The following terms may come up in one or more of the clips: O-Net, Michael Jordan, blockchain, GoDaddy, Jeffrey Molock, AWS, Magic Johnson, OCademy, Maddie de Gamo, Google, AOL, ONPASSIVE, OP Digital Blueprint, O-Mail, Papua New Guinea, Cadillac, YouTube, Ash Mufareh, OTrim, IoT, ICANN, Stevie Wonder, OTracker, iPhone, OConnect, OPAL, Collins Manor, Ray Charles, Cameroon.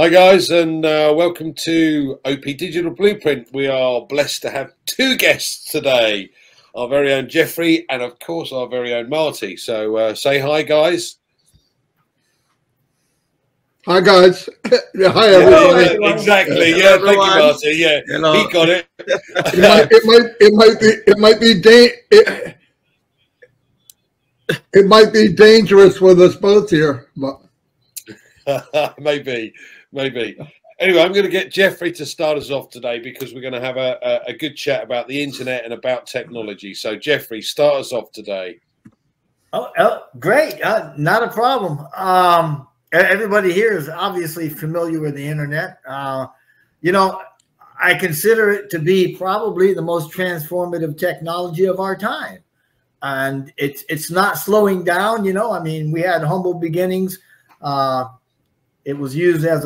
Hi guys, and welcome to OP Digital Blueprint. We are blessed to have two guests today, our very own Jeffrey and of course our very own Marty. So say hi guys. Hi guys. Hi everyone. Yeah, exactly. Yeah, thank you, Marty. Yeah, hello. He got it. It might be dangerous with us both here, but maybe. Anyway, I'm going to get Jeffrey to start us off today because we're going to have a good chat about the internet and about technology. So, Jeffrey, start us off today. Oh great. Not a problem. Everybody here is obviously familiar with the internet. You know, I consider it to be probably the most transformative technology of our time. And it's not slowing down, you know. I mean, we had humble beginnings. It was used as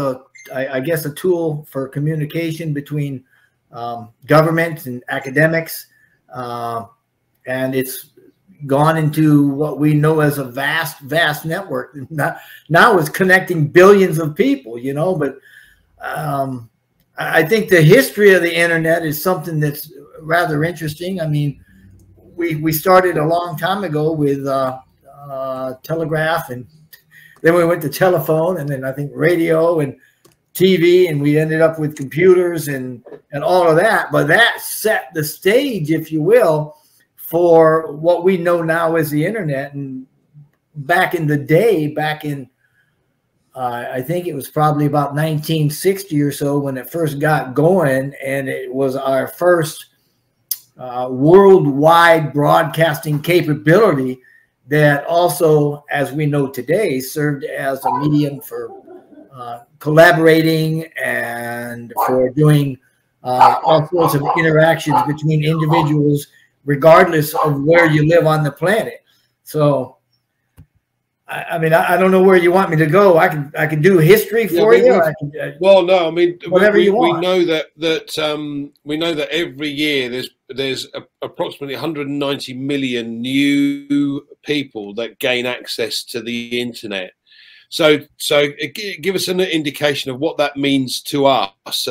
I guess, a tool for communication between government and academics. And it's gone into what we know as a vast, vast network. Now it's connecting billions of people, you know. But I think the history of the internet is something that's rather interesting. I mean, we started a long time ago with telegraph, and then we went to telephone, and then I think radio and TV, and we ended up with computers and all of that. But that set the stage, if you will, for what we know now as the internet. And back in the day, back in, I think it was probably about 1960 or so when it first got going, and it was our first worldwide broadcasting capability that also, as we know today, served as a medium for collaborating and for doing all sorts of interactions between individuals, regardless of where you live on the planet. So, I mean, I don't know where you want me to go. I can do history for you. Well, no, I mean, whatever you want. We know that every year there's approximately 190 million new people that gain access to the internet. So give us an indication of what that means to us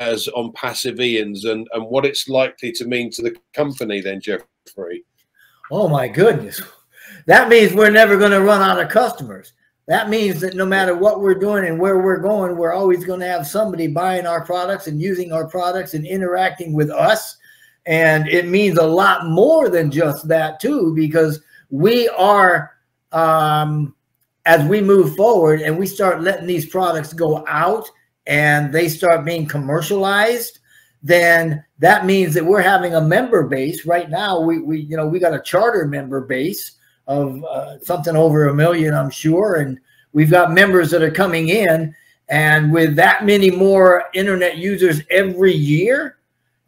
as ONPASSIVians and what it's likely to mean to the company then, Jeffrey. Oh my goodness. That means we're never going to run out of customers. That means that no matter what we're doing and where we're going, we're always going to have somebody buying our products and using our products and interacting with us. And it means a lot more than just that too, because we are, as we move forward and we start letting these products go out and they start being commercialized, then that means that we're having a member base. Right now, we got a charter member base of something over 1 million, I'm sure. And we've got members that are coming in, and with that many more internet users every year,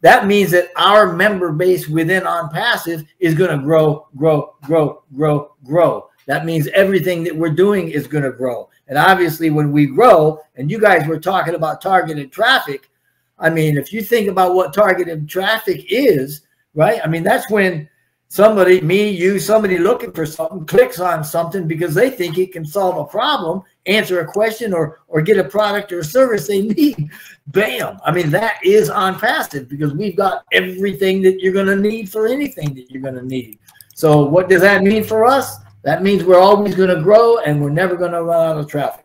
that means that our member base within ONPASSIVE is gonna grow, grow, grow, grow, grow. That means everything that we're doing is gonna grow. And obviously when we grow, and you guys were talking about targeted traffic, I mean, if you think about what targeted traffic is, right? I mean, that's when somebody, me, you, somebody looking for something clicks on something because they think it can solve a problem, answer a question, or get a product or a service they need. Bam. I mean, that is ONPASSIVE because we've got everything that you're going to need for anything that you're going to need. So what does that mean for us? That means we're always going to grow and we're never going to run out of traffic.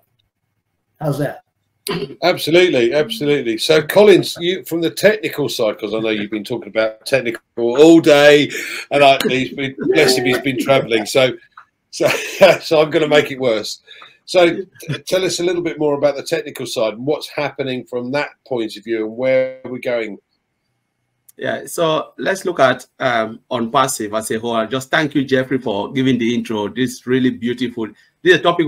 How's that? Absolutely, absolutely. So, Collins, you, from the technical side, because I know you've been talking about technical all day, and he's been travelling. So I'm going to make it worse. So, tell us a little bit more about the technical side and what's happening from that point of view and where we're going. Yeah. So let's look at ONPASSIVE as a whole. Just thank you, Jeffrey, for giving the intro. This is really beautiful. This is a topic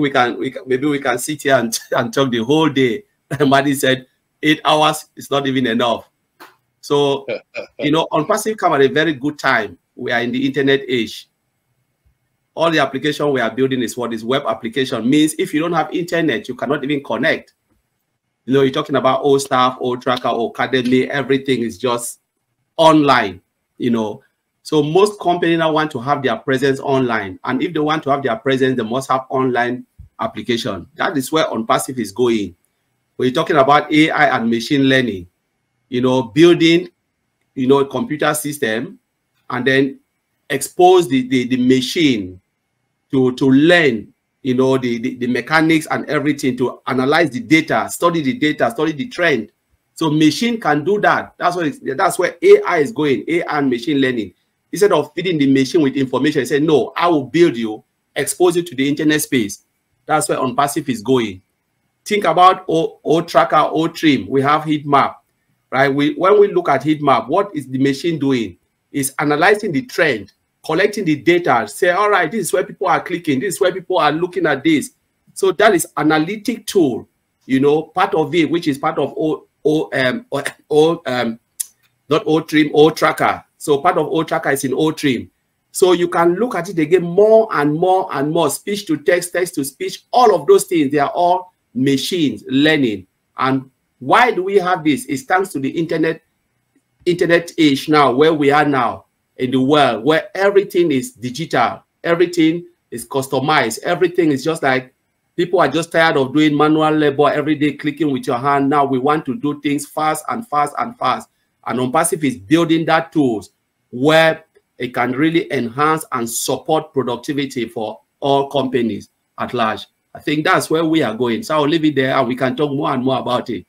maybe we can sit here and talk the whole day. Maddie said 8 hours is not even enough. So, you know, ONPASSIVE come at a very good time. We are in the internet age. All the application we are building is what is web application. Means if you don't have internet, you cannot even connect. You know, you're talking about old stuff, OTracker, OCademy, everything is just online, you know. So most companies now want to have their presence online. And if they want to have their presence, they must have online application. That is where ONPASSIVE is going. We're talking about AI and machine learning, you know, building, you know, a computer system and then expose the machine to learn, you know, the mechanics and everything, to analyze the data, study the data, study the trend. So machine can do that. That's what it's, that's where AI is going, AI and machine learning. Instead of feeding the machine with information, say, no, I will build you, expose you to the internet space. That's where ONPASSIVE is going. Think about OTracker, OTrim. We have heat map, right? When we look at heat map, what is the machine doing? It's analyzing the trend, collecting the data, say, all right, this is where people are clicking, this is where people are looking at this. So that is analytic tool, you know, part of it, which is part of not OTrim, OTracker. So part of OTracker is in OTrim. So you can look at it again more and more and more, speech to text, text to speech, all of those things, they are all machines learning. And why do we have this? It's thanks to the internet age now, where we are now. In the world where everything is digital, everything is customized, everything is just like, people are just tired of doing manual labor every day, clicking with your hand. Now we want to do things fast and fast and fast. And ONPASSIVE is building that tools where it can really enhance and support productivity for all companies at large. I think that's where we are going. So I'll leave it there and we can talk more and more about it.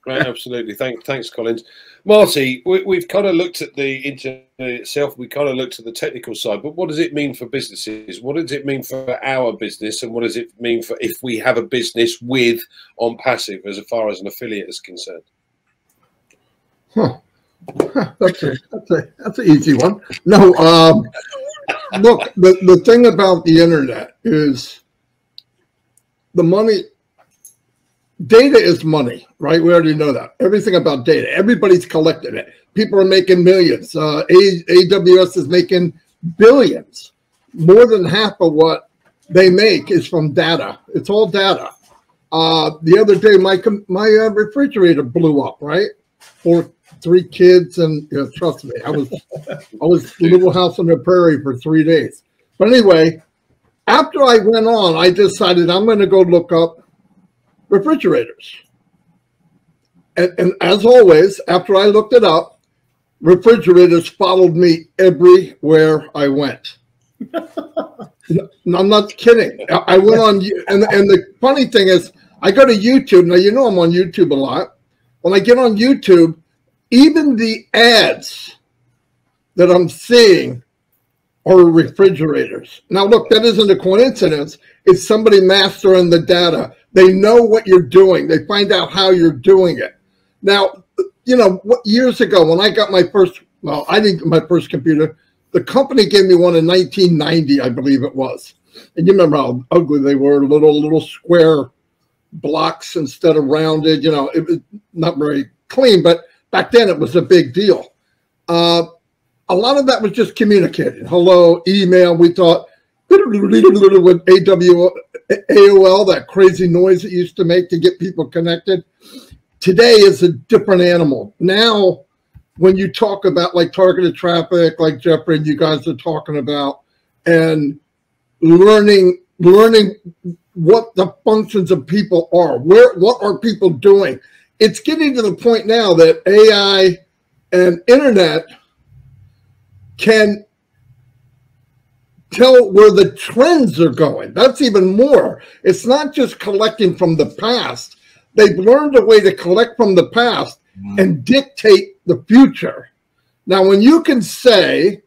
Great, absolutely. Thanks, Collins. Marty, we've kind of looked at the internet itself. We kind of looked at the technical side, but what does it mean for businesses? What does it mean for our business? And what does it mean for if we have a business with ONPASSIVE as far as an affiliate is concerned? Huh. That's an easy one. No, look, the thing about the internet is the money. Data is money, right? We already know that. Everything about data, everybody's collecting it. People are making millions. AWS is making billions. More than half of what they make is from data. It's all data. The other day, my refrigerator blew up, right? For 3 kids, and you know, trust me, I was little house on the prairie for 3 days. But anyway, after I went on, I decided I'm going to go look up refrigerators, and as always, after I looked it up, refrigerators followed me everywhere I went. No, I'm not kidding. I went on, and the funny thing is, I go to YouTube. Now, you know, I'm on YouTube a lot. When I get on YouTube, even the ads that I'm seeing are refrigerators. Now, look, that isn't a coincidence. It's somebody mastering the data. They know what you're doing. They find out how you're doing it. Now, you know, years ago when I got my first, well, I didn't get my first computer. The company gave me one in 1990, I believe it was. And you remember how ugly they were, little square blocks instead of rounded. You know, it was not very clean, but back then it was a big deal. A lot of that was just communicating. Hello, email, we thought, with AOL, that crazy noise it used to make to get people connected. Today is a different animal. Now, when you talk about like targeted traffic, like Jeffrey and you guys are talking about, and learning what the functions of people are, what are people doing? It's getting to the point now that AI and internet can tell where the trends are going. That's even more. It's not just collecting from the past. They've learned a way to collect from the past and dictate the future. Now, when you can say,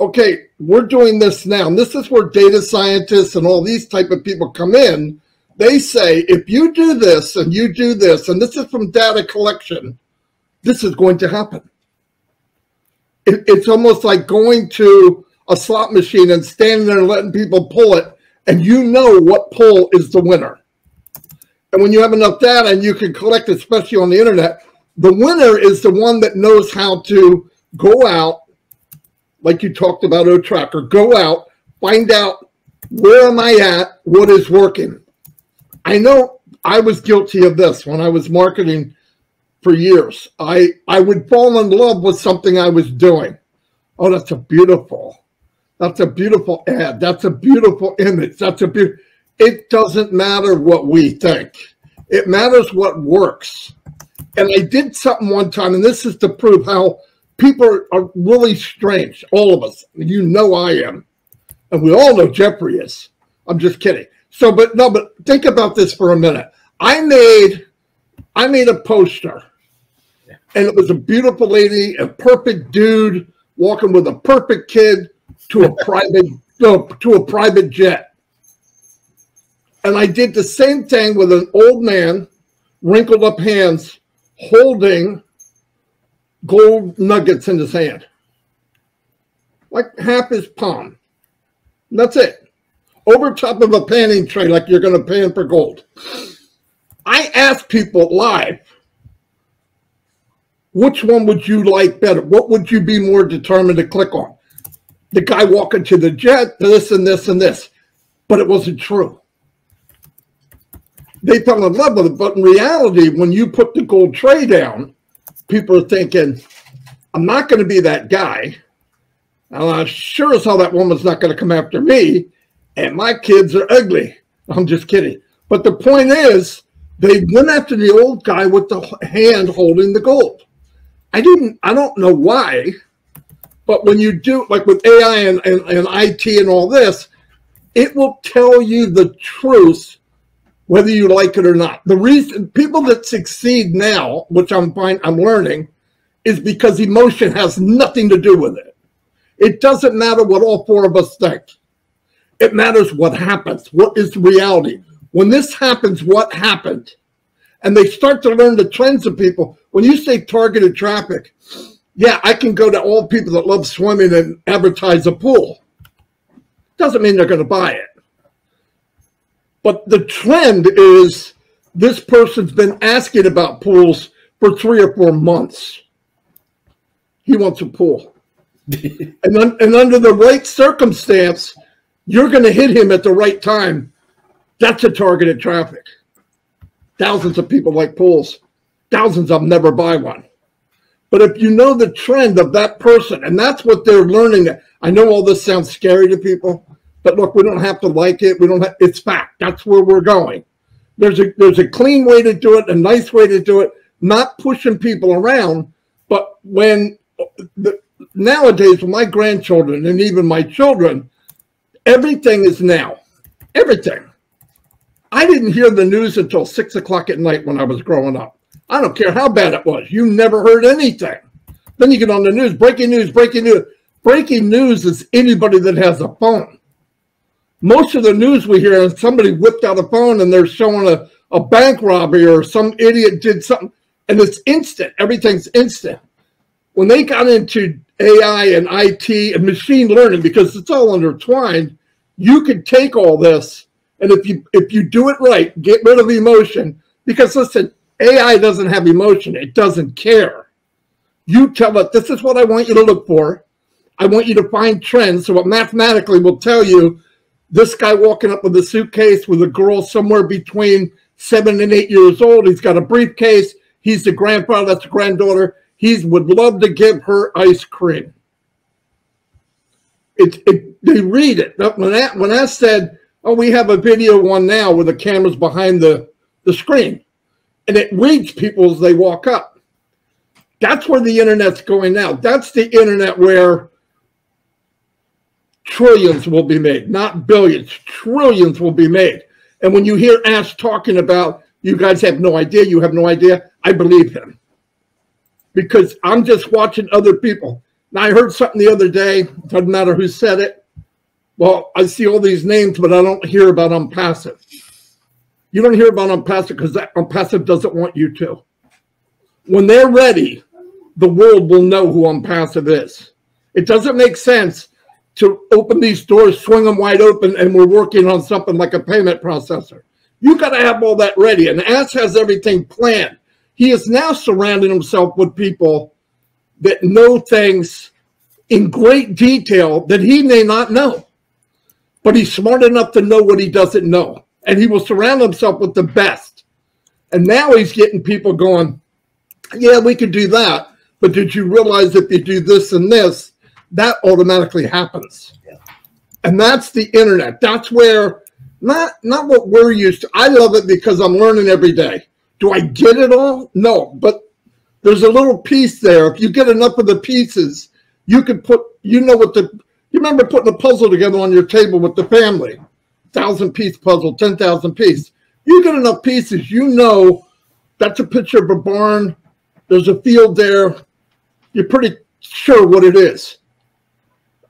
okay, we're doing this now, and this is where data scientists and all these type of people come in, they say, if you do this and you do this, and this is from data collection, this is going to happen. It's almost like going to a slot machine and standing there and letting people pull it, and you know what pull is the winner. And when you have enough data and you can collect, especially on the internet, the winner is the one that knows how to go out, like you talked about OTracker, go out, find out where am I at, what is working. I know I was guilty of this when I was marketing for years. I would fall in love with something I was doing. Oh, that's a beautiful ad. That's a beautiful image. It doesn't matter what we think. It matters what works. And I did something one time, and this is to prove how people are really strange, all of us. You know I am. And we all know Jeffrey is. I'm just kidding. So, but think about this for a minute. I made a poster, and it was a beautiful lady, a perfect dude, walking with a perfect kid to a private jet. And I did the same thing with an old man, wrinkled up hands, holding gold nuggets in his hand, like half his palm. And that's it, over top of a panning tray, like you're going to pan for gold. I asked people live, which one would you like better? What would you be more determined to click on? The guy walking to the jet, this and this and this. But it wasn't true. They fell in love with it. But in reality, when you put the gold tray down, people are thinking, I'm not going to be that guy. And I'm sure as hell that woman's not going to come after me. And my kids are ugly. I'm just kidding. But the point is, they went after the old guy with the hand holding the gold. I don't know why, but when you do, like with AI and IT and all this, it will tell you the truth, whether you like it or not. The reason people that succeed now, which I'm learning, is because emotion has nothing to do with it. It doesn't matter what all four of us think. It matters what happens. What is reality? When this happens, what happened? And they start to learn the trends of people. When you say targeted traffic, yeah, I can go to all people that love swimming and advertise a pool. Doesn't mean they're going to buy it. But the trend is this person's been asking about pools for 3 or 4 months. He wants a pool. and under the right circumstance, you're going to hit him at the right time. That's a targeted traffic. Thousands of people like pools. Thousands of them never buy one. But if you know the trend of that person, and that's what they're learning. I know all this sounds scary to people, but look, we don't have to like it. We don't have, it's fact. That's where we're going. There's a clean way to do it, a nice way to do it, not pushing people around. But when nowadays, with my grandchildren and even my children, everything is now. Everything. I didn't hear the news until 6 o'clock at night when I was growing up. I don't care how bad it was. You never heard anything. Then you get on the news, breaking news, breaking news. Breaking news is anybody that has a phone. Most of the news we hear is somebody whipped out a phone and they're showing a bank robbery or some idiot did something. And it's instant. Everything's instant. When they got into AI and IT and machine learning, because it's all intertwined, you could take all this. And if you do it right, get rid of emotion. Because listen, AI doesn't have emotion. It doesn't care. You tell it, this is what I want you to look for. I want you to find trends. So it mathematically will tell you, this guy walking up with a suitcase with a girl somewhere between 7 and 8 years old. He's got a briefcase. He's the grandfather. That's the granddaughter. He would love to give her ice cream. They read it. When I said... Oh, we have a video one now where the camera's behind the screen, and it reads people as they walk up. That's where the internet's going now. That's the internet where trillions will be made, not billions. Trillions will be made. And when you hear Ash talking about, you guys have no idea, you have no idea, I believe him. Because I'm just watching other people. Now, I heard something the other day, doesn't matter who said it. Well, I see all these names, but I don't hear about ONPASSIVE. You don't hear about ONPASSIVE because that ONPASSIVE doesn't want you to. When they're ready, the world will know who ONPASSIVE is. It doesn't make sense to open these doors, swing them wide open, and we're working on something like a payment processor. You got to have all that ready, and Ash has everything planned. He is now surrounding himself with people that know things in great detail that he may not know. But he's smart enough to know what he doesn't know. And he will surround himself with the best. And now he's getting people going, yeah, we could do that. But did you realize if you do this and this, that automatically happens? Yeah. And that's the internet. That's where Not what we're used to. I love it because I'm learning every day. Do I get it all? No, but there's a little piece there. If you get enough of the pieces, you could put, you know what the, you remember putting a puzzle together on your table with the family, 1,000-piece puzzle, 10,000-piece. You get enough pieces, you know, that's a picture of a barn. There's a field there. You're pretty sure what it is.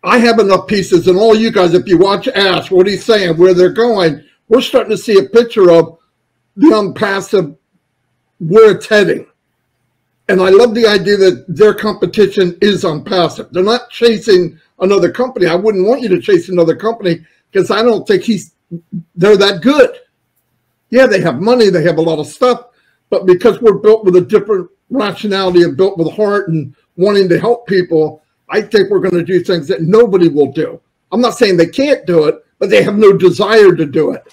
I have enough pieces, and all you guys, if you watch Ash, what he's saying, where they're going, we're starting to see a picture of the ONPASSIVE, where it's heading. And I love the idea that their competition is ONPASSIVE. They're not chasing another company. I wouldn't want you to chase another company because I don't think they're that good. Yeah, they have money, they have a lot of stuff, but because we're built with a different rationality and built with heart and wanting to help people, I think we're going to do things that nobody will do. I'm not saying they can't do it, but they have no desire to do it.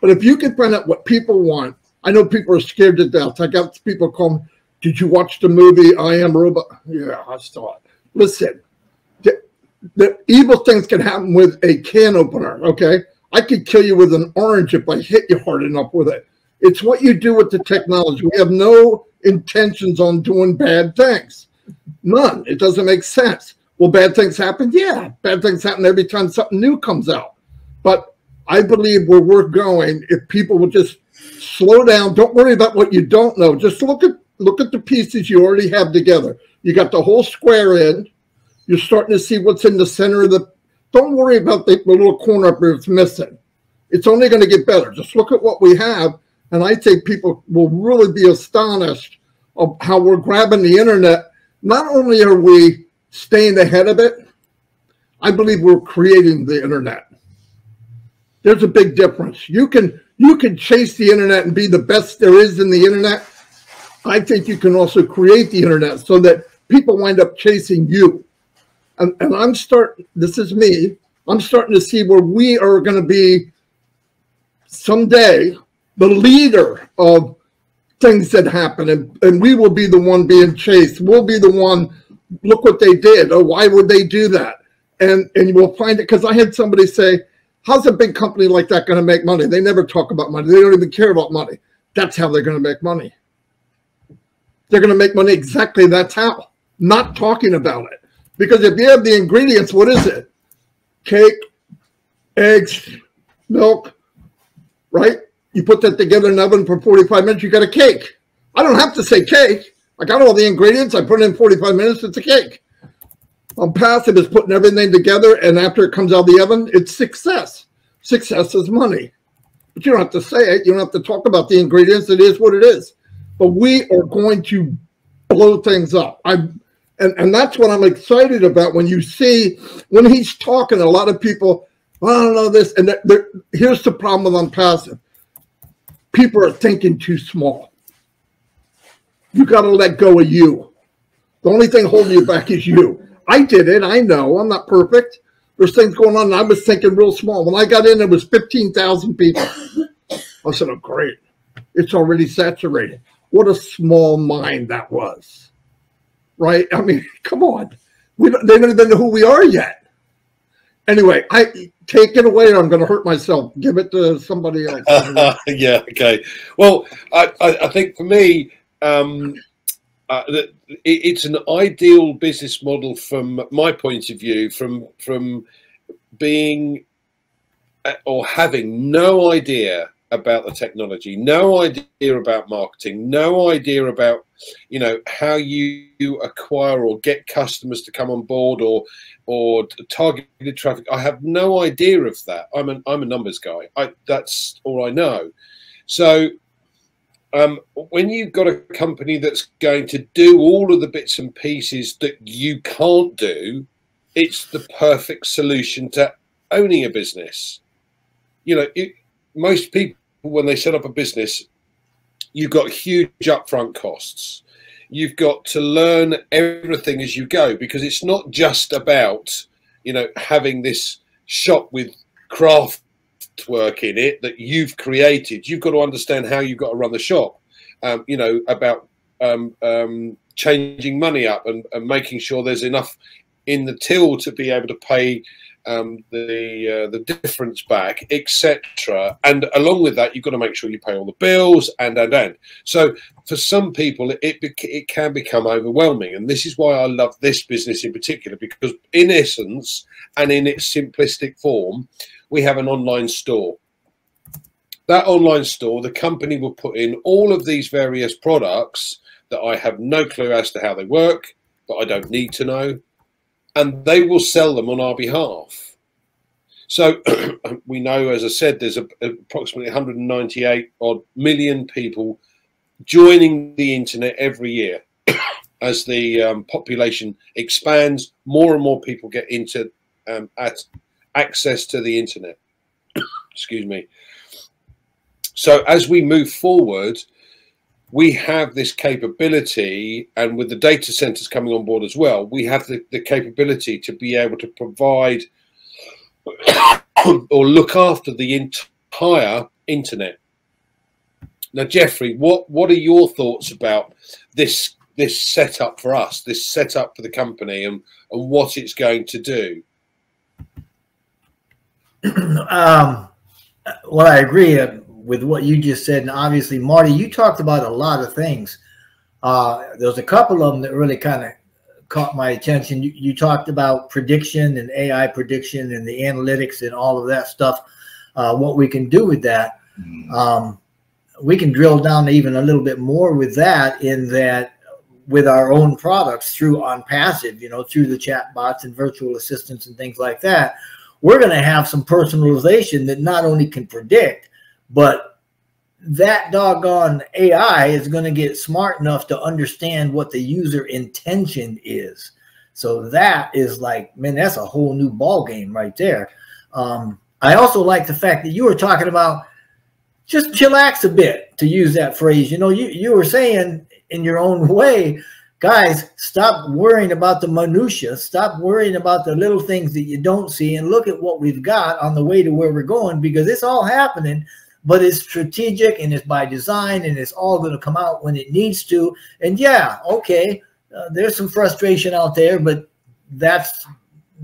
But if you can find out what people want, I know people are scared to death. I got people call me, did you watch the movie I Am Robot? Yeah, I saw it. Listen, the evil things can happen with a can opener, okay? I could kill you with an orange if I hit you hard enough with it. It's what you do with the technology. We have no intentions on doing bad things. None. It doesn't make sense. Will bad things happen? Yeah, bad things happen every time something new comes out. But I believe where we're going, if people will just slow down, don't worry about what you don't know. Just look at the pieces you already have together. You got the whole square in. You're starting to see what's in the center of the. Don't worry about the little corner up here that's missing. It's only going to get better. Just look at what we have, and I think people will really be astonished of how we're grabbing the internet. Not only are we staying ahead of it, I believe we're creating the internet. There's a big difference. You can chase the internet and be the best there is in the internet. I think you can also create the internet so that people wind up chasing you. And I'm starting, this is me, I'm starting to see where we are going to be someday the leader of things that happen, and we will be the one being chased. We'll be the one, look what they did. Oh, why would they do that? And you will find it, because I had somebody say, how's a big company like that going to make money? They never talk about money. They don't even care about money. That's how they're going to make money. They're going to make money exactly that's how, not talking about it. Because if you have the ingredients, what is it? Cake, eggs, milk, right? You put that together in the oven for 45 minutes, you got a cake. I don't have to say cake. I got all the ingredients. I put it in 45 minutes, it's a cake. ONPASSIVE is putting everything together, and after it comes out of the oven, it's success. Success is money. But you don't have to say it. You don't have to talk about the ingredients. It is what it is. But we are going to blow things up. And that's what I'm excited about when you see, when he's talking, a lot of people, well, I don't know this. And here's the problem with ONPASSIVE. People are thinking too small. You got to let go of you. The only thing holding you back is you. I did it. I know. I'm not perfect. There's things going on, and I was thinking real small. When I got in, it was 15,000 people. I said, oh, great. It's already saturated. What a small mind that was. Right? I mean, come on. They don't even know who we are yet. Anyway, take it away or I'm going to hurt myself. Give it to somebody else. Yeah, okay. Well, I think for me, it's an ideal business model from my point of view, from being or having no idea about the technology, no idea about marketing, no idea about, you know, how you acquire or get customers to come on board or targeted traffic. I have no idea of that. I'm a numbers guy. That's all I know. So when you've got a company that's going to do all of the bits and pieces that you can't do, it's the perfect solution to owning a business. You know, most people, when they set up a business, you've got huge upfront costs. You've got to learn everything as you go, because it's not just about, you know, having this shop with craft work in it that you've created. You've got to understand how you've got to run the shop, you know, about changing money up and making sure there's enough in the till to be able to pay the difference back, etc. And along with that, you've got to make sure you pay all the bills and. So for some people, it can become overwhelming. And this is why I love this business in particular, because in essence and in its simplistic form, we have an online store. That online store, the company will put in all of these various products that I have no clue as to how they work, but I don't need to know. And they will sell them on our behalf. So we know, as I said, there's approximately 198 odd million people joining the internet every year. As the population expands, more and more people get into access to the internet. Excuse me. So as we move forward, we have this capability, and with the data centers coming on board as well, we have the capability to be able to provide or look after the entire internet. Now, Jeffrey, what are your thoughts about this setup for us, this setup for the company, and what it's going to do? Well, I agree with what you just said, and obviously, Marty, you talked about a lot of things. There's a couple of them that really kind of caught my attention. You talked about prediction and AI prediction and the analytics and all of that stuff, what we can do with that. We can drill down even a little bit more with that, in that with our own products through ONPASSIVE, you know, through the chat bots and virtual assistants and things like that, we're going to have some personalization that not only can predict, but that doggone AI is going to get smart enough to understand what the user intention is. So that is like, man, that's a whole new ball game right there. I also like the fact that you were talking about just chillax a bit, to use that phrase. You know, you were saying in your own way, guys, stop worrying about the minutia. Stop worrying about the little things that you don't see, and look at what we've got on the way to where we're going, because it's all happening. But it's strategic, and it's by design, and it's all going to come out when it needs to. And yeah, okay, there's some frustration out there, but that's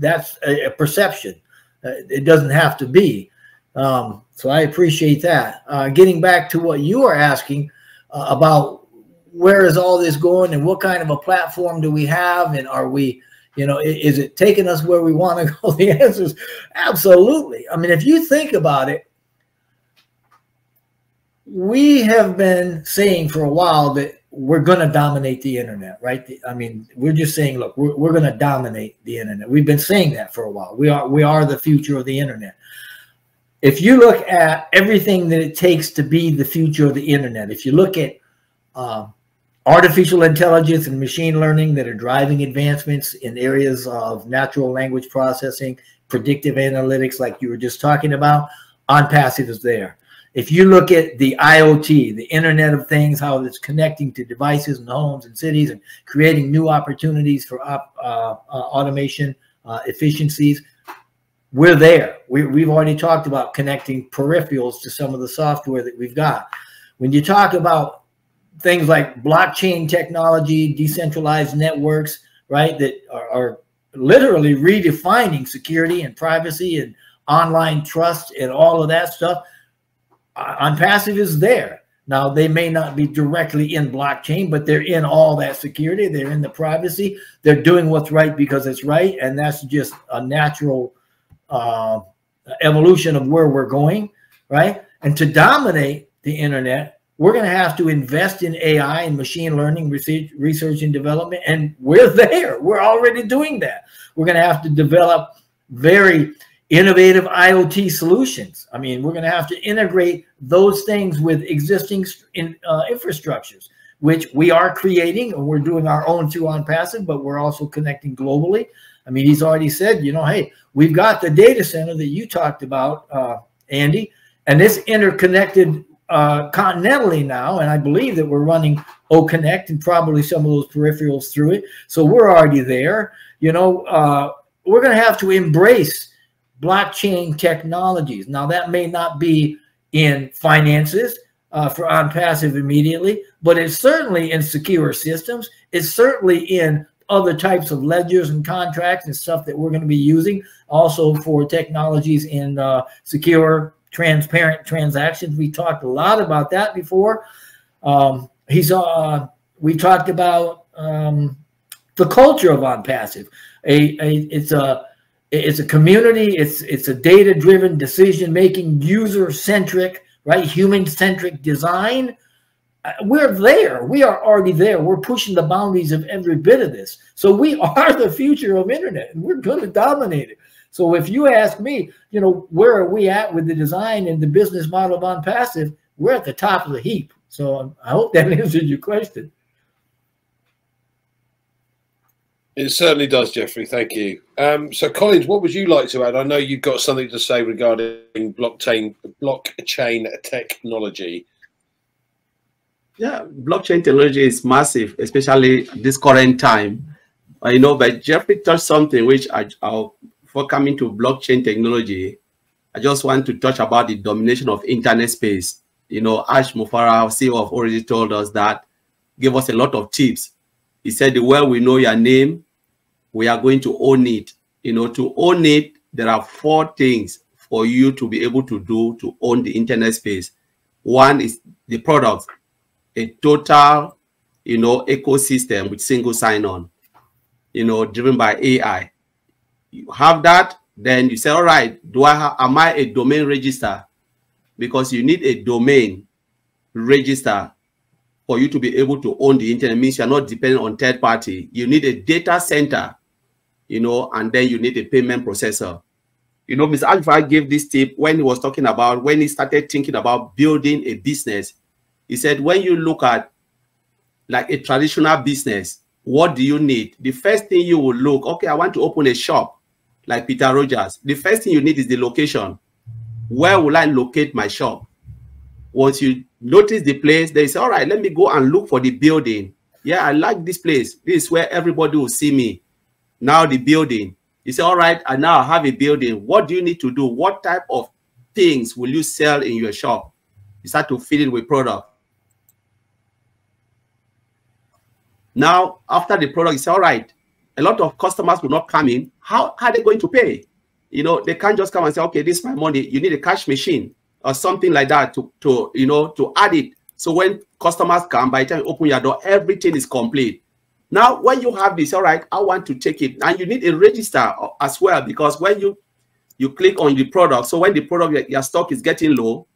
a perception. It doesn't have to be. So I appreciate that. Getting back to what you are asking about, where is all this going, and what kind of a platform do we have, and are we, you know, is it taking us where we want to go? The answer is absolutely. I mean, if you think about it, we have been saying for a while that we're going to dominate the internet, right? I mean, we're just saying, look, we're going to dominate the internet. We've been saying that for a while. We are the future of the internet. If you look at everything that it takes to be the future of the internet, if you look at artificial intelligence and machine learning that are driving advancements in areas of natural language processing, predictive analytics, like you were just talking about, ONPASSIVE is there. If you look at the IoT, the Internet of Things, how it's connecting to devices and homes and cities and creating new opportunities for automation efficiencies, we're there. We've already talked about connecting peripherals to some of the software that we've got. When you talk about things like blockchain technology, decentralized networks, right, that are literally redefining security and privacy and online trust and all of that stuff, ONPASSIVE is there. Now, they may not be directly in blockchain, but they're in all that security. They're in the privacy. They're doing what's right because it's right, and that's just a natural evolution of where we're going, right? And to dominate the internet, we're going to have to invest in AI and machine learning, research and development, and we're there. We're already doing that. We're going to have to develop very innovative IoT solutions. I mean, we're going to have to integrate those things with existing infrastructures, which we are creating, and we're doing our own through ONPASSIVE, but we're also connecting globally. I mean, he's already said, you know, hey, we've got the data center that you talked about, Andy, and it's interconnected continentally now, and I believe that we're running OConnect and probably some of those peripherals through it. So we're already there. You know, we're going to have to embrace blockchain technologies. Now, that may not be in finances for ONPASSIVE immediately, but it's certainly in secure systems. It's certainly in other types of ledgers and contracts and stuff that we're going to be using also for technologies in secure, transparent transactions. We talked a lot about that before. We talked about the culture of ONPASSIVE. It's a community. It's a data-driven, decision-making, user-centric, right? Human-centric design. We're there. We are already there. We're pushing the boundaries of every bit of this. So we are the future of internet, and we're going to dominate it. So if you ask me, you know, where are we at with the design and the business model of ONPASSIVE, we're at the top of the heap. So I hope that answered your question. It certainly does, Jeffrey. Thank you. So, Collins, what would you like to add? I know you've got something to say regarding blockchain technology. Yeah, blockchain technology is massive, especially this current time. I know, but Jeffrey touched something which before coming to blockchain technology, I just want to touch about the domination of internet space. You know, Ash Mufareh, CEO of already told us that, gave us a lot of tips. He said, well, we know your name, we are going to own it. You know, to own it, there are four things for you to be able to do to own the internet space. One is the product, a total, you know, ecosystem with single sign-on, you know, driven by AI. You have that, then you say, all right, am I a domain registrar? Because you need a domain registrar for you to be able to own the internet. It means you're not dependent on third party. You need a data center, you know, and then you need a payment processor. You know, Mr. Alpha gave this tip when he was talking about, when he started thinking about building a business. He said, when you look at like a traditional business, what do you need? The first thing you will look, okay, I want to open a shop like Peter Rogers. The first thing you need is the location. Where will I locate my shop? Once you notice the place, they say, all right, let me go and look for the building. Yeah, I like this place. This is where everybody will see me. Now the building. You say, all right, and now I have a building. What do you need to do? What type of things will you sell in your shop? You start to fill it with product. Now, after the product, you say, all right, a lot of customers will not come in. How are they going to pay? You know, they can't just come and say, okay, this is my money. You need a cash machine or something like that to you know, to add it. So when customers come, by the time you open your door, everything is complete. Now, when you have this, all right, I want to take it. And you need a register as well, because when you click on the product, so when the product, your stock is getting low,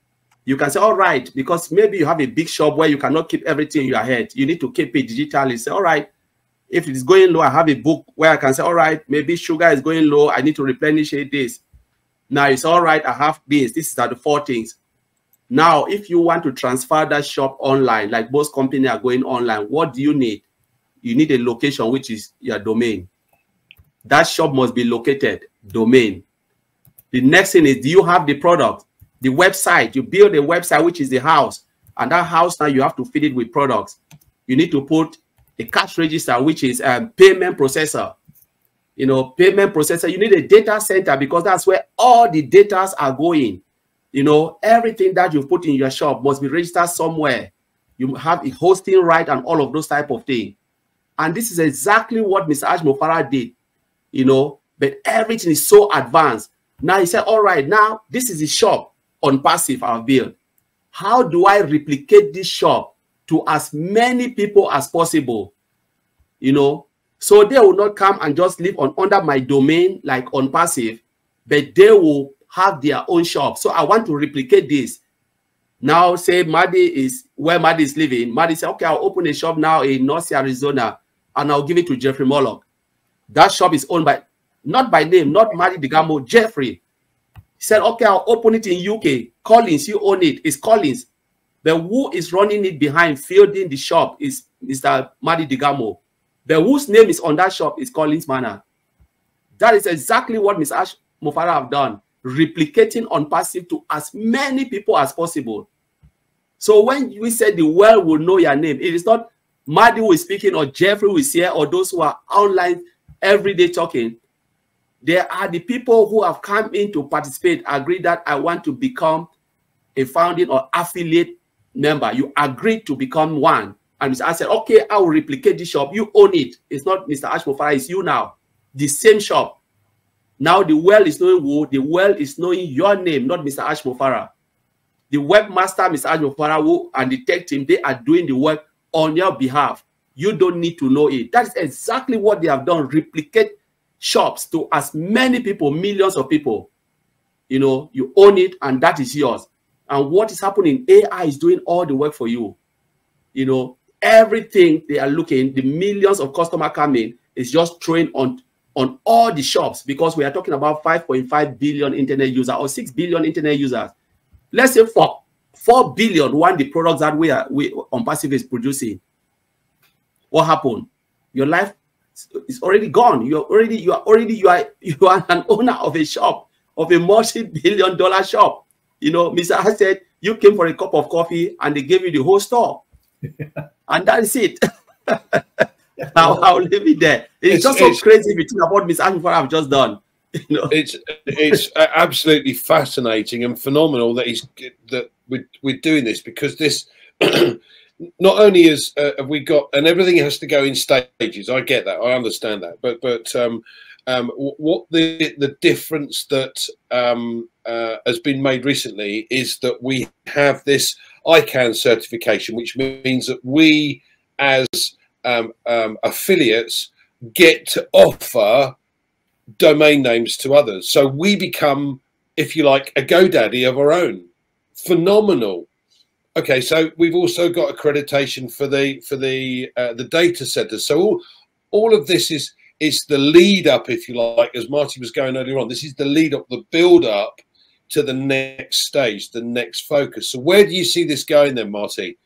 you can say, all right, because maybe you have a big shop where you cannot keep everything in your head. You need to keep it digitally. Say, all right, if it's going low, I have a book where I can say, all right, maybe sugar is going low. I need to replenish it this. Now it's all right, I have this. These are the four things. Now, if you want to transfer that shop online, like most companies are going online, what do you need? You need a location, which is your domain. That shop must be located, domain. The next thing is, do you have the product? The website, you build a website, which is the house. And that house now you have to feed it with products. You need to put a cash register, which is a payment processor. You know, payment processor, you need a data center because that's where all the datas are going. You know, everything that you put in your shop must be registered somewhere. You have a hosting right and all of those type of things. And this is exactly what Mr. Ash Mufareh did, you know, but everything is so advanced. Now he said, all right, now this is the shop ONPASSIVE I've built. How do I replicate this shop to as many people as possible? You know, so they will not come and just live under my domain like ONPASSIVE, but they will have their own shop. So I want to replicate this. Now say Maddie is where Maddie is living. Maddie said, okay, I'll open a shop now in North Arizona and I'll give it to Jeffrey Molock. That shop is owned by, not by name, not Maddie de Gamo, Jeffrey. He said, okay, I'll open it in UK. Collins, you own it. It's Collins. But who is running it behind, fielding the shop is Mr. Maddie de Gamo. But whose name is on that shop is Collins Manor. That is exactly what Ms. Ash Mufareh have done, replicating ONPASSIVE to as many people as possible. So when we said the world will know your name, it is not Maddie who is speaking or Jeffrey who is here or those who are online every day talking. There are the people who have come in to participate, agree that I want to become a founding or affiliate member. You agree to become one. And Mr. Ash said, okay, I will replicate this shop. You own it. It's not Mr. Ash Mufareh, it's you now. The same shop. Now the well is knowing who, the well is knowing your name, not Mr. Ash Mufareh. The webmaster, Mr. Ash Mufareh, who and the tech team, they are doing the work on your behalf. You don't need to know it. That's exactly what they have done. Replicate shops to as many people, millions of people. You know, you own it and that is yours. And what is happening, AI is doing all the work for you. You know, everything they are looking, the millions of customers coming is just trained on all the shops, because we are talking about 5.5 billion internet users or 6 billion internet users. Let's say for 4 billion, one, the products that we ONPASSIVE is producing. What happened? Your life is already gone. You are an owner of a shop, of a multi-billion-dollar shop. You know, Mr. Ash said, you came for a cup of coffee and they gave you the whole store. And that's it. I'll leave it there. It's just so crazy if you think about Miss Ash Mufareh I've just done. You know? It's absolutely fascinating and phenomenal that we're doing this, because this not only is have we got, and everything has to go in stages. I get that, I understand that, but what the difference that has been made recently is that we have this ICANN certification, which means that we as affiliates get to offer domain names to others. So we become, if you like, a GoDaddy of our own. Phenomenal. Okay, so we've also got accreditation for the data centers. So all of this is the lead up, if you like, as Marty was going earlier on. This is the lead up, the build up to the next stage, the next focus. So where do you see this going then, Marty?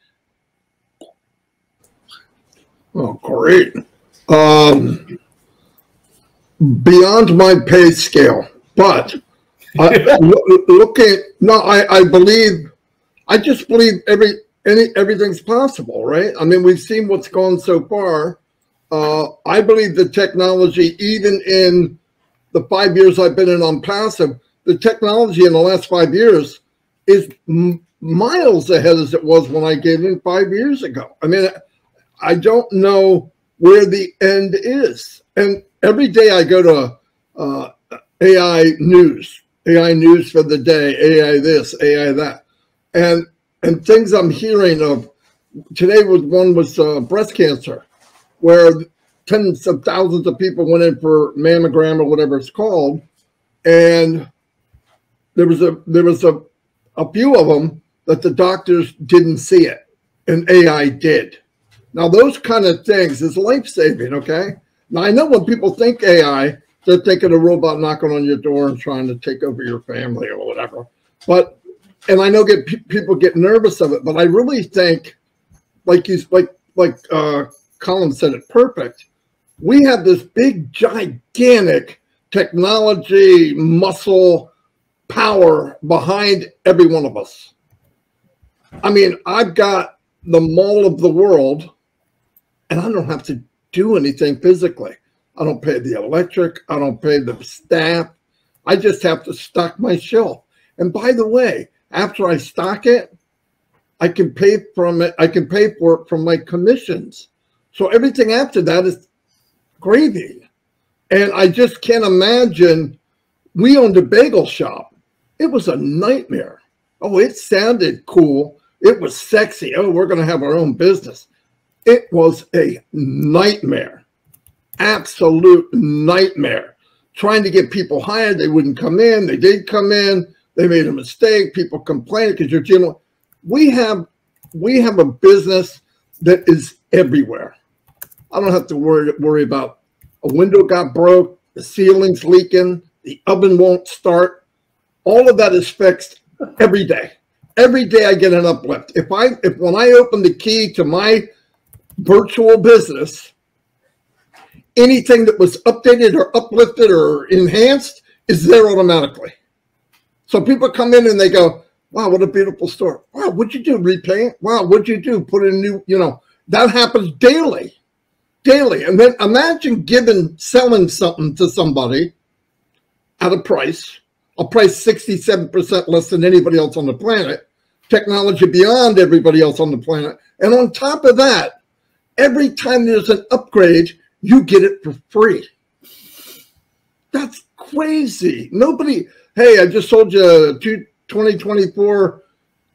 Oh, great. Beyond my pay scale, but I just believe everything's possible, right? I mean, we've seen what's gone so far. I believe the technology, even in the 5 years I've been in ONPASSIVE, the technology in the last 5 years is miles ahead as it was when I gave in 5 years ago. I mean, I don't know where the end is. And every day I go to AI news for the day, AI this, AI that. And things I'm hearing of, today was breast cancer, where tens of thousands of people went in for mammogram or whatever it's called, and there was a few of them that the doctors didn't see it, and AI did. Now, those kind of things is life-saving, okay? Now, I know when people think AI, they're thinking a robot knocking on your door and trying to take over your family or whatever. But, and I know people get nervous of it, but I really think, like Colin said it perfect, we have this big, gigantic technology muscle power behind every one of us. I mean, I've got the mall of the world and I don't have to do anything physically. I don't pay the electric, I don't pay the staff. I just have to stock my shelf. And by the way, after I stock it, I can pay for it from my commissions. So everything after that is gravy. And I just can't imagine. We owned a bagel shop. It was a nightmare. Oh, it sounded cool. It was sexy. Oh, we're going to have our own business. It was a nightmare. Absolute nightmare. Trying to get people hired. They wouldn't come in. They did come in. They made a mistake. People complained because you're general. We have a business that is everywhere. I don't have to worry about a window got broke, the ceiling's leaking, the oven won't start. All of that is fixed every day. Every day I get an uplift. If when I open the key to my virtual business, anything that was updated or uplifted or enhanced is there automatically. So people come in and they go, wow, what a beautiful store. Wow, what'd you do? Repaint? Wow, what'd you do? Put in new, you know, that happens daily. Daily. And then imagine selling something to somebody at a price 67% less than anybody else on the planet, technology beyond everybody else on the planet. And on top of that, every time there's an upgrade, you get it for free. That's crazy. Nobody, hey, I just sold you a 2024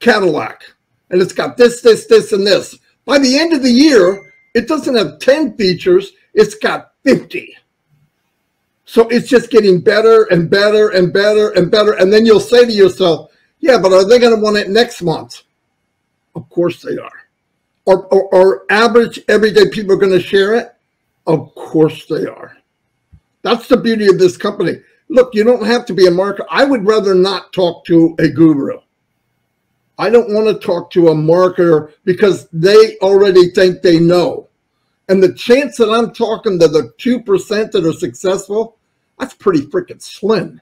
Cadillac, and it's got this, this, this, and this. By the end of the year, it doesn't have 10 features. It's got 50. So it's just getting better and better and better and better. And then you'll say to yourself, yeah, but are they going to want it next month? Of course they are. Or average everyday people are going to share it? Of course they are. That's the beauty of this company. Look, you don't have to be a marketer. I would rather not talk to a guru. I don't want to talk to a marketer because they already think they know. And the chance that I'm talking to the 2% that are successful, that's pretty freaking slim,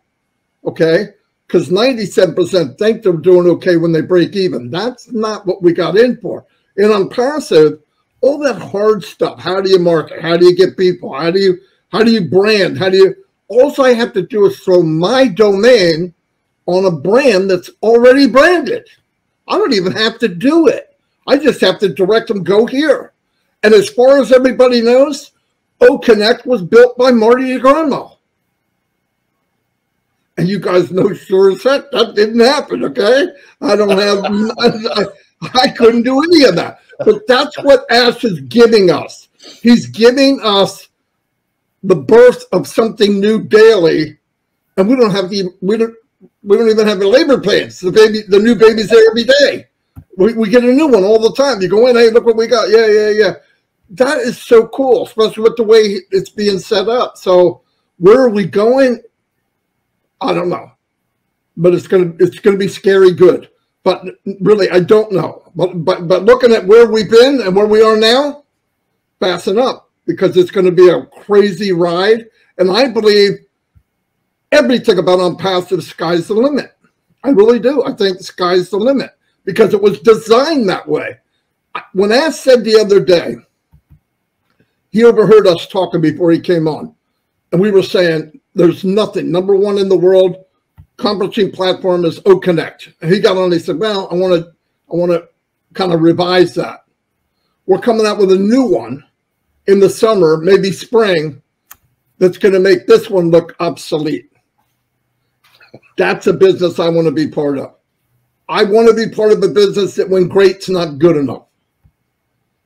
okay? Because 97% think they're doing okay when they break even. That's not what we got in for. And on passive, all that hard stuff, how do you market? How do you get people? How do you brand? How do you? All I have to do is throw my domain on a brand that's already branded. I don't even have to do it. I just have to direct them, go here. And as far as everybody knows, OConnect was built by Maddie de Gamo. And you guys know sure as heck that didn't happen, okay? I don't have, I couldn't do any of that. But that's what Ash is giving us. He's giving us the birth of something new daily, and we don't have the, we don't even have the labor pains. The baby, the new baby's there every day. We get a new one all the time. You go in, hey, look what we got. Yeah, yeah, yeah. That is so cool, especially with the way it's being set up. So where are we going? I don't know, but it's gonna be scary good. But really, I don't know. But looking at where we've been and where we are now, fasten up because it's going to be a crazy ride. And I believe everything about ONPASSIVE, sky's the limit. I really do. I think the sky's the limit because it was designed that way. When Ash said the other day, he overheard us talking before he came on, and we were saying there's nothing number one in the world. Conferencing platform is OConnect. He got on. He said, "Well, I want to kind of revise that. We're coming out with a new one in the summer, maybe spring. That's going to make this one look obsolete. That's a business I want to be part of. I want to be part of a business that when great's not good enough.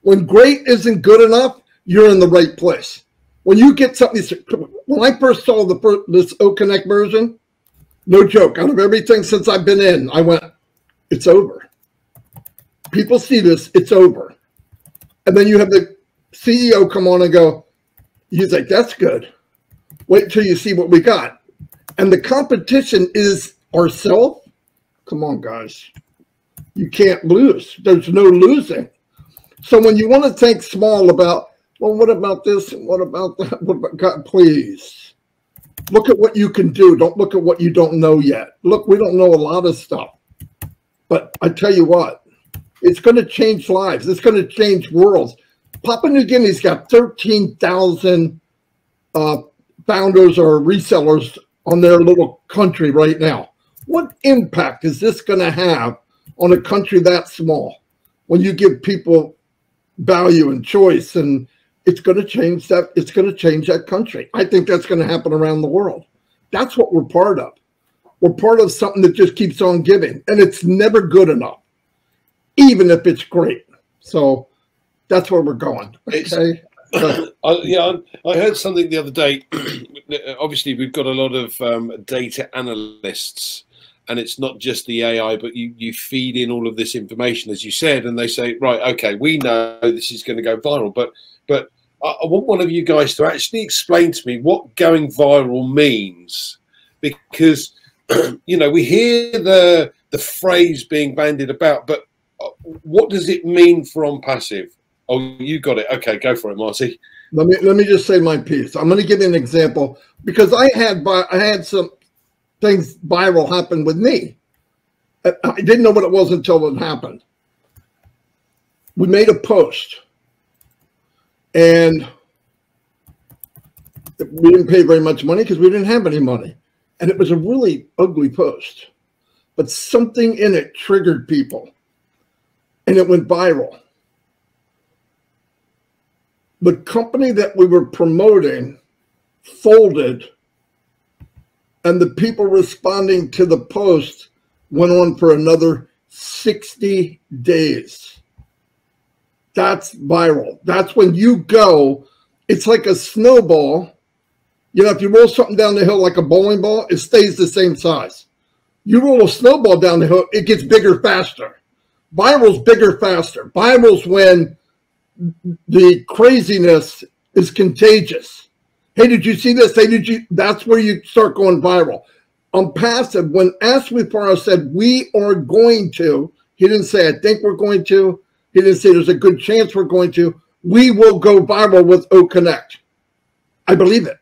When great isn't good enough, you're in the right place. When you get something. When I first saw this OConnect version." No joke, out of everything since I've been in, I went, it's over. People see this, it's over. And then you have the CEO come on and go, he's like, that's good. Wait till you see what we got. And the competition is ourselves. Come on, guys. You can't lose. There's no losing. So when you want to think small about, well, what about this? And what about that? What about God, please. Look at what you can do. Don't look at what you don't know yet. Look, we don't know a lot of stuff. But I tell you what, it's going to change lives. It's going to change worlds. Papua New Guinea's got 13,000 founders or resellers on their little country right now. What impact is this going to have on a country that small when you give people value and choice? And it's going to change that. It's going to change that country. I think that's going to happen around the world. That's what we're part of. We're part of something that just keeps on giving, and it's never good enough, even if it's great. So that's where we're going. Okay. I heard something the other day. Obviously, we've got a lot of data analysts, and it's not just the AI, but you feed in all of this information, as you said, and they say, right, okay, we know this is going to go viral, but I want one of you guys to actually explain to me what going viral means, because you know, we hear the phrase being bandied about, but what does it mean for ONPASSIVE? Oh, you got it. Okay, go for it, Marty. Let me just say my piece. I'm going to give you an example because I had some things viral happen with me. I didn't know what it was until it happened. We made a post. And we didn't pay very much money because we didn't have any money. And it was a really ugly post. But something in it triggered people. And it went viral. The company that we were promoting folded, and the people responding to the post went on for another 60 days. That's viral. That's when you go, it's like a snowball. You know, if you roll something down the hill like a bowling ball, it stays the same size. You roll a snowball down the hill, it gets bigger faster. Viral's bigger faster. Viral's when the craziness is contagious. Hey, did you see this? Hey, did you? That's where you start going viral. On passive, when Ash Mufareh said, we are going to, he didn't say, I think we're going to. He didn't say there's a good chance we're going to. We will go viral with OConnect. I believe it.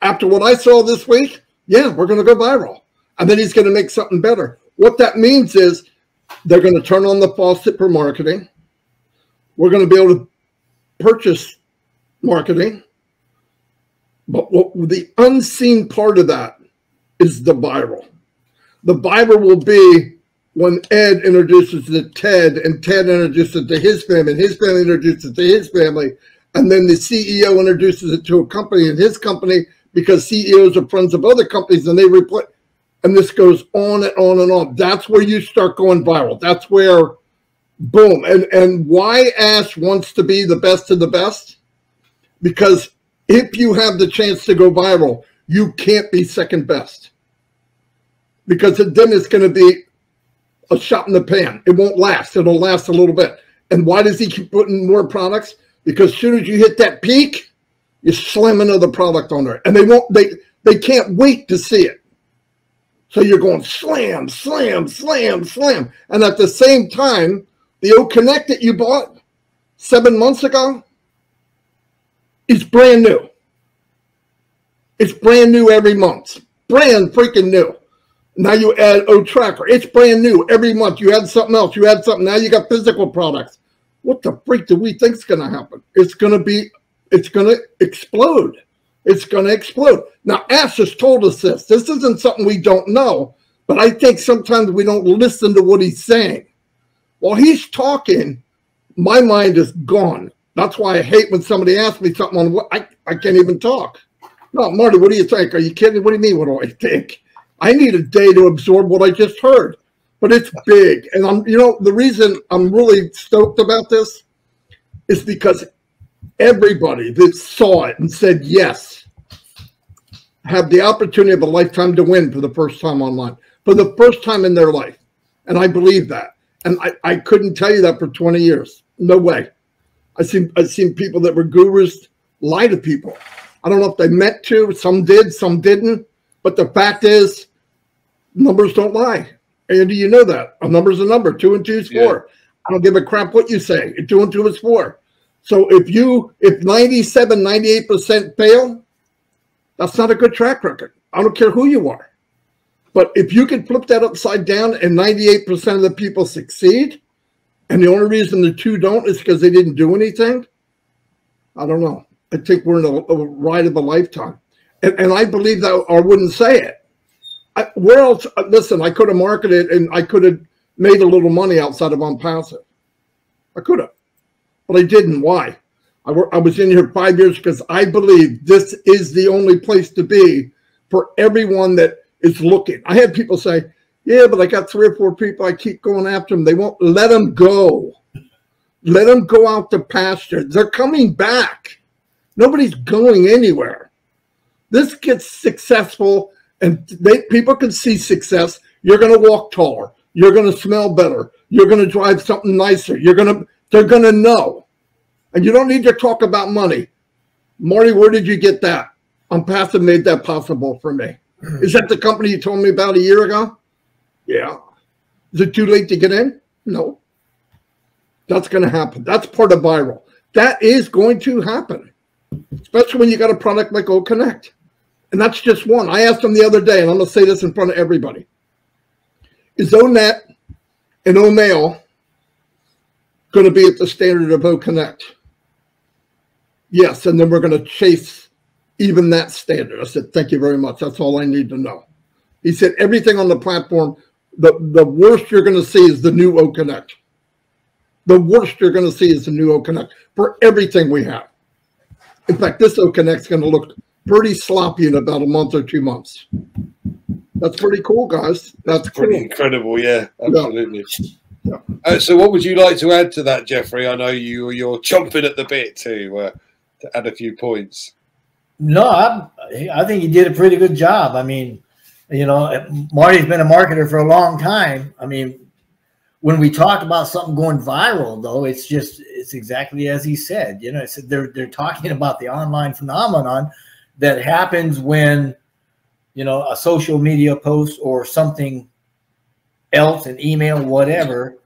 After what I saw this week, yeah, we're going to go viral. And then he's going to make something better. What that means is they're going to turn on the faucet for marketing. We're going to be able to purchase marketing. But the unseen part of that is the viral. The viral will be when Ed introduces to Ted, and Ted introduces it to his family, and his family introduces it to his family, and then the CEO introduces it to a company and his company, because CEOs are friends of other companies, and they report. And this goes on and on and on. That's where you start going viral. That's where, boom. And why Ash wants to be the best of the best? Because if you have the chance to go viral, you can't be second best. Because then it's going to be a shot in the pan. It won't last. It'll last a little bit. And why does he keep putting more products? Because as soon as you hit that peak, you slam another product on there. And they can't wait to see it. So you're going slam, slam, slam, slam. And at the same time, the OConnect that you bought 7 months ago is brand new. It's brand new every month. Brand freaking new. Now you add OTracker. It's brand new every month. You add something else. You add something. Now you got physical products. What the freak do we think is going to happen? It's going to explode. It's going to explode. Now, Ash has told us this. This isn't something we don't know, but I think sometimes we don't listen to what he's saying. While he's talking, my mind is gone. That's why I hate when somebody asks me something on what I can't even talk. No, Marty, what do you think? Are you kidding? What do you mean? What do I think? I need a day to absorb what I just heard, but it's big. And I'm, you know, the reason I'm really stoked about this is because everybody that saw it and said yes have the opportunity of a lifetime to win for the first time online, for the first time in their life. And I believe that. And I couldn't tell you that for 20 years. No way. I've seen people that were gurus lie to people. I don't know if they meant to. Some did, some didn't. But the fact is, numbers don't lie. Andy, you know that. A number's a number. 2 and 2 is 4. Yeah. I don't give a crap what you say. 2 and 2 is 4. So if 97, 98% fail, that's not a good track record. I don't care who you are. But if you can flip that upside down and 98% of the people succeed, and the only reason the 2 don't is because they didn't do anything, I don't know. I think we're in a ride of a lifetime. And I believe that, or I wouldn't say it. Where else? Listen, I could have marketed and I could have made a little money outside of ONPASSIVE. I could have. But I didn't. Why? I was in here 5 years because I believe this is the only place to be for everyone that is looking. I had people say, yeah, but I got 3 or 4 people. I keep going after them. They won't let them go. Let them go out to pasture. They're coming back. Nobody's going anywhere. This gets successful, and people can see success. You're going to walk taller. You're going to smell better. You're going to drive something nicer. They're going to know. And you don't need to talk about money. Marty, where did you get that? ONPASSIVE made that possible for me. Is that the company you told me about a year ago? Yeah. Is it too late to get in? No. That's going to happen. That's part of viral. That is going to happen. Especially when you got a product like OConnect. And that's just one. I asked them the other day, and I'm going to say this in front of everybody. Is O-Net and O-Mail going to be at the standard of OConnect? Yes, and then we're going to chase even that standard. I said, thank you very much. That's all I need to know. He said, everything on the platform, the worst you're going to see is the new OConnect. The worst you're going to see is the new OConnect for everything we have. In fact, this OConnect's going to look pretty sloppy in about a month or 2 months. That's pretty cool, guys. That's pretty cool. Incredible. Yeah, absolutely. Yeah. So what would you like to add to that, Jeffrey? I know you're chomping at the bit to add a few points. No, I think you did a pretty good job. I mean, you know, Marty's been a marketer for a long time. I mean, when we talk about something going viral, though, it's just, it's exactly as he said. You know, it's, they're talking about the online phenomenon that happens when, you know, a social media post or something else, an email, whatever,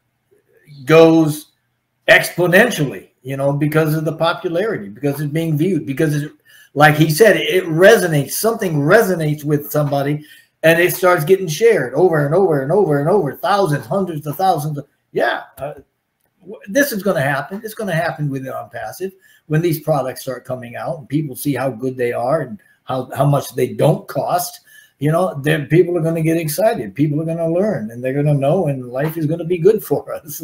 goes exponentially, you know, because of the popularity, because it's being viewed, because it's, like he said, it resonates. Something resonates with somebody and it starts getting shared over and over and over and over, thousands, hundreds of thousands. Yeah, this is going to happen. It's going to happen with ONPASSIVE when these products start coming out and people see how good they are and how much they don't cost. You know, then people are going to get excited. People are going to learn and they're going to know, and life is going to be good for us.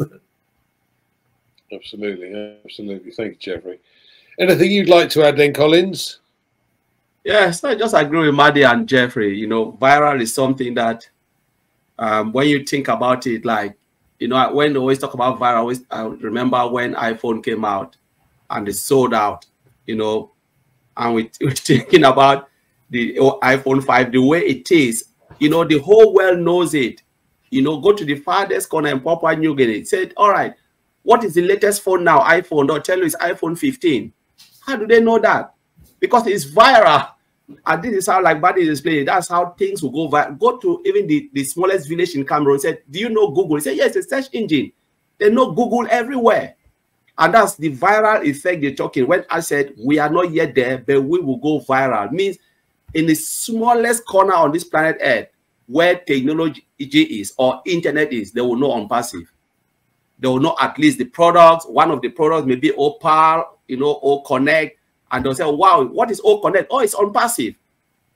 Absolutely. Absolutely. Thanks, Jeffrey. Anything you'd like to add then, Collins? Yes, I just agree with Maddie and Jeffrey. You know, viral is something that when you think about it, like, you know, when they always talk about viral, I remember when iPhone came out and it sold out, you know, and we're thinking about the iPhone 5, the way it is, you know, the whole world knows it. You know, go to the farthest corner in Papua New Guinea. It said, all right, what is the latest phone now? iPhone, they'll tell you it's iPhone 15. How do they know that? Because it's viral. And this is how, like Buddy explained, that's how things will go viral. Go to even the smallest village in Cameroon, said, do you know Google? He said, yes, it's a search engine. They know Google everywhere. And that's the viral effect they're talking. When I said, we are not yet there, but we will go viral. Means in the smallest corner on this planet Earth, where technology is or internet is, they will know ONPASSIVE. They will know at least the products. One of the products may be OPAL, you know, OConnect, and they'll say, wow, what is OConnect? Oh, it's ONPASSIVE,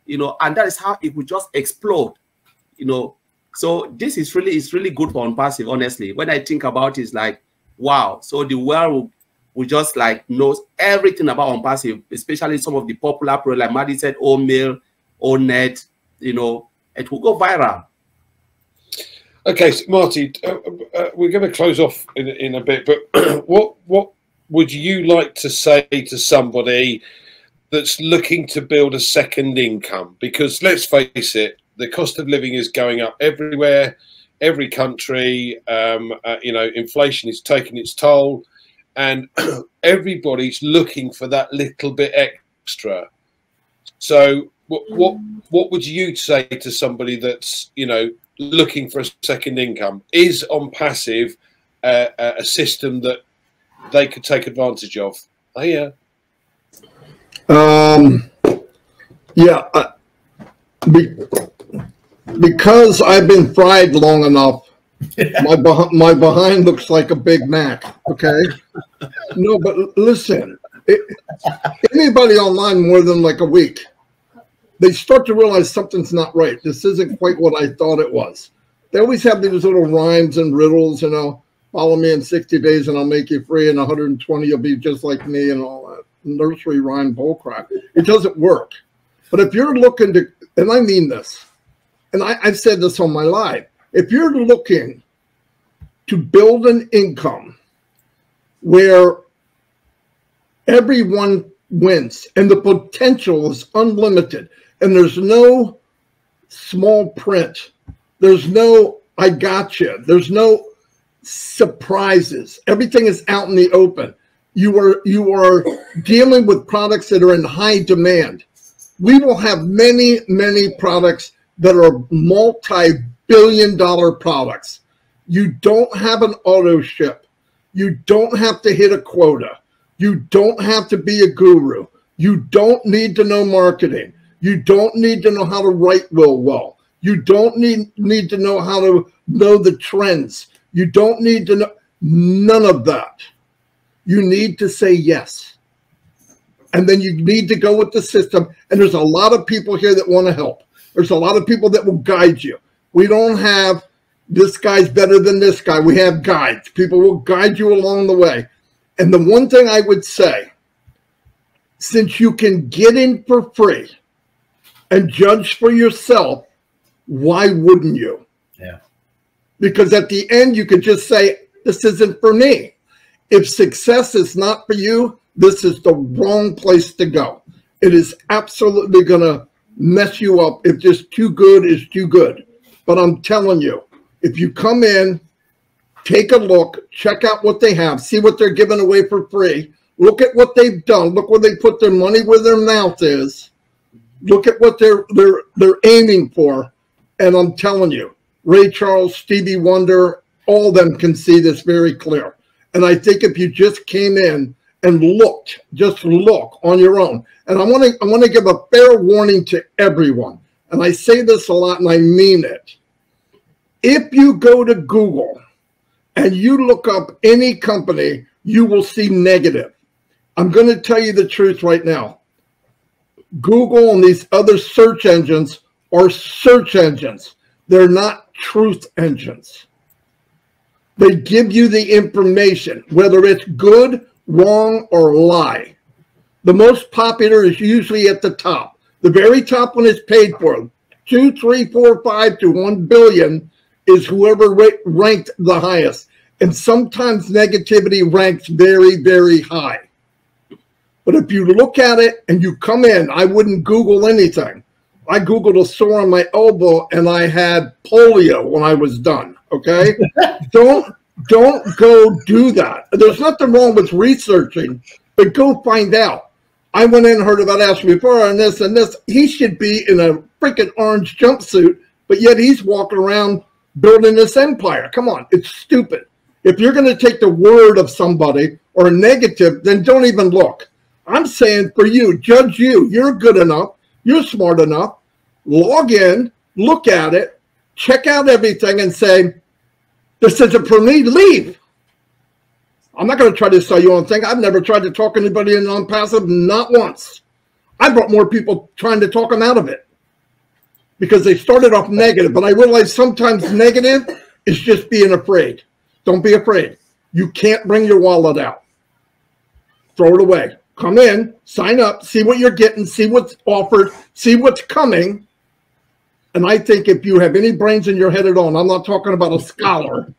you know, and that is how it would just explode, you know. So this is really, it's really good for ONPASSIVE, honestly. When I think about it, it's like, wow, so the world will just like knows everything about ONPASSIVE, especially some of the popular products, like Maddie said, O-Mail, O-Net, you know, it will go viral. Okay, so Marty, we're going to close off in a bit, but what would you like to say to somebody that's looking to build a second income? Because let's face it, the cost of living is going up everywhere, every country, you know, inflation is taking its toll, and everybody's looking for that little bit extra. So what would you say to somebody that's, you know, looking for a second income? Is ONPASSIVE a system that they could take advantage of? Oh, yeah. Yeah, because I've been fried long enough, my behind looks like a Big Mac, okay? No, but listen, anybody online more than like a week, they start to realize something's not right. This isn't quite what I thought it was. They always have these little rhymes and riddles, you know, follow me in 60 days and I'll make you free, and 120 you'll be just like me, and all that nursery rhyme bullcrap. It doesn't work. But if you're looking to, and I mean this, and I've said this on my live, if you're looking to build an income where everyone wins and the potential is unlimited, and there's no small print, there's no I gotcha, there's no surprises, everything is out in the open, you are dealing with products that are in high demand, we will have many products that are multi-billion-dollar products. You don't have an auto ship, you don't have to hit a quota, you don't have to be a guru, you don't need to know marketing, you don't need to know how to write well, you don't need to know how to know the trends, you don't need to know none of that. You need to say yes, and then you need to go with the system, and there's a lot of people here that want to help. There's a lot of people that will guide you. We don't have this guy's better than this guy. We have guides. People will guide you along the way. And the one thing I would say since you can get in for free and judge for yourself, why wouldn't you? Yeah. Because at the end, you could just say, this isn't for me. If success is not for you, this is the wrong place to go. It is absolutely going to mess you up. If just too good is too good. But I'm telling you, if you come in, take a look, check out what they have, see what they're giving away for free, look at what they've done, look where they put their money where their mouth is, look at what they're aiming for, and I'm telling you, Ray Charles, Stevie Wonder, all of them can see this very clear. And I think if you just came in and looked, just look on your own. And I want to give a fair warning to everyone. And I say this a lot and I mean it. If you go to Google and you look up any company, you will see negative. I'm going to tell you the truth right now. Google and these other search engines are search engines. They're not truth engines. They give you the information, whether it's good, wrong, or lie. The most popular is usually at the top. The very top one is paid for. 2, 3, 4, 5 to 1 billion is whoever ranked the highest. And sometimes negativity ranks very, very high. But if you look at it and you come in, I wouldn't Google anything. I Googled a sore on my elbow and I had polio when I was done, okay? Don't go do that. There's nothing wrong with researching, but go find out. I went in and heard about Ash Mufareh and this and this. He should be in a freaking orange jumpsuit, but yet he's walking around building this empire. Come on, it's stupid. If you're going to take the word of somebody or a negative, then don't even look. I'm saying for you, judge you. You're good enough. You're smart enough. Log in, look at it, check out everything and say, this isn't for me, leave. I'm not going to try to sell you on thing. I've never tried to talk anybody in ONPASSIVE, not once. I brought more people trying to talk them out of it because they started off negative. But I realized sometimes negative is just being afraid. Don't be afraid. You can't bring your wallet out. Throw it away. Come in, sign up, see what you're getting, see what's offered, see what's coming. And I think if you have any brains in your head at all, and I'm not talking about a scholar,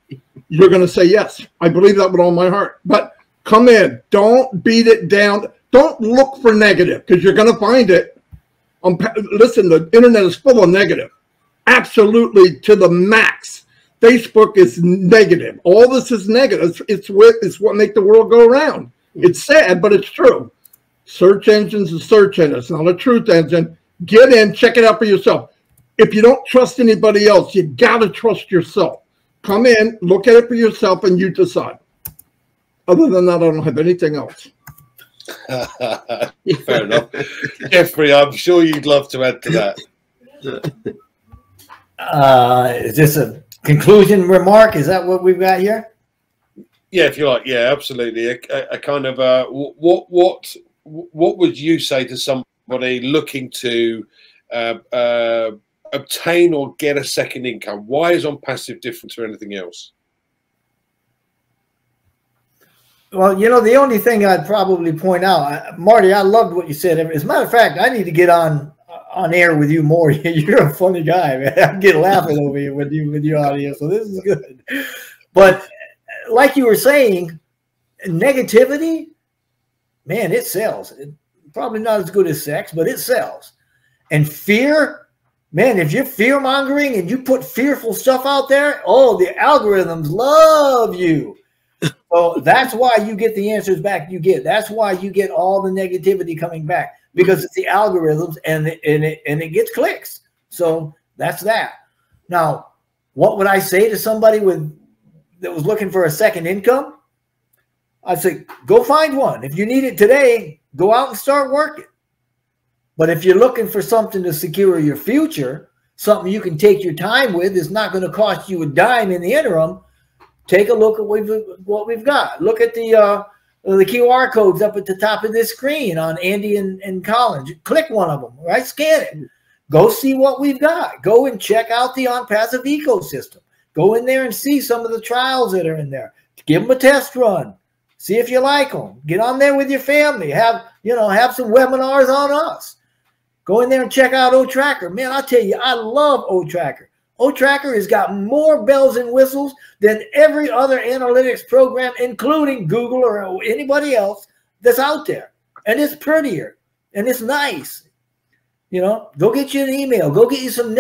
you're going to say yes. I believe that with all my heart. But come in. Don't beat it down. Don't look for negative because you're going to find it. Listen, the internet is full of negative. Absolutely to the max. Facebook is negative. All this is negative. It's what makes the world go around. It's sad, but it's true. Search engines and search engines, not a truth engine. Get in. Check it out for yourself. If you don't trust anybody else, you got to trust yourself. Come in, look at it for yourself, and you decide. Other than that, I don't have anything else. Fair enough. Jeffrey, I'm sure you'd love to add to that. Is this a conclusion remark? Is that what we've got here? Yeah, if you like. Yeah, absolutely. A kind of what would you say to somebody looking to obtain or get a second income? Why is ONPASSIVE different to anything else? Well, you know, the only thing I'd probably point out, Marty, I loved what you said. As a matter of fact, I need to get on air with you more. You're a funny guy, man. I get laughing over here with your audience, so this is good. But like you were saying, negativity, man, it sells. It, probably not as good as sex, but it sells. And fear, man, if you're fear-mongering and you put fearful stuff out there, oh, the algorithms love you. So that's why you get the answers back you get. That's why you get all the negativity coming back, because it's the algorithms and it gets clicks. So that's that. Now, what would I say to somebody that was looking for a second income? I'd say, go find one. If you need it today, go out and start working. But if you're looking for something to secure your future, something you can take your time with, it's not going to cost you a dime in the interim, take a look at what we've got. Look at the QR codes up at the top of this screen on Andy and Collins. Click one of them, right? Scan it. Go see what we've got. Go and check out the ONPASSIVE ecosystem. Go in there and see some of the trials that are in there. Give them a test run. See if you like them. Get on there with your family. Have, you know, have some webinars on us. Go in there and check out OTracker. Man, I'll tell you, I love OTracker. OTracker has got more bells and whistles than every other analytics program, including Google or anybody else that's out there. And it's prettier and it's nice. You know, go get you an email. Go get you some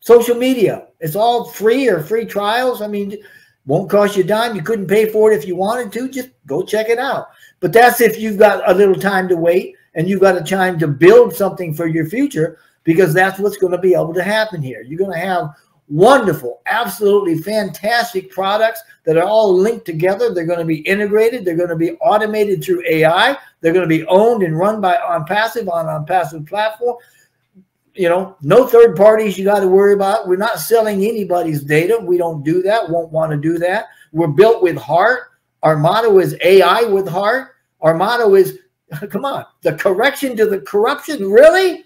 social media. It's all free or free trials. I mean, won't cost you a dime. You couldn't pay for it if you wanted to. Just go check it out. But that's if you've got a little time to wait and you've got a time to build something for your future, because that's what's going to be able to happen here. You're going to have wonderful, absolutely fantastic products that are all linked together. They're going to be integrated. They're going to be automated through AI. They're going to be owned and run by ONPASSIVE on ONPASSIVE platform. You know, no third parties you got to worry about. We're not selling anybody's data. We don't do that. Won't want to do that. We're built with heart. Our motto is AI with heart. Our motto is, come on, the correction to the corruption. Really?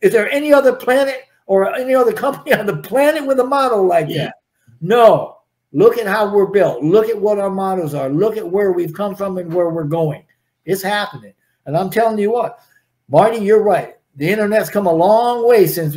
Is there any other planet or any other company on the planet with a motto like that? No. Look at how we're built. Look at what our mottos are. Look at where we've come from and where we're going. It's happening. And I'm telling you what, Marty, you're right. The internet's come a long way since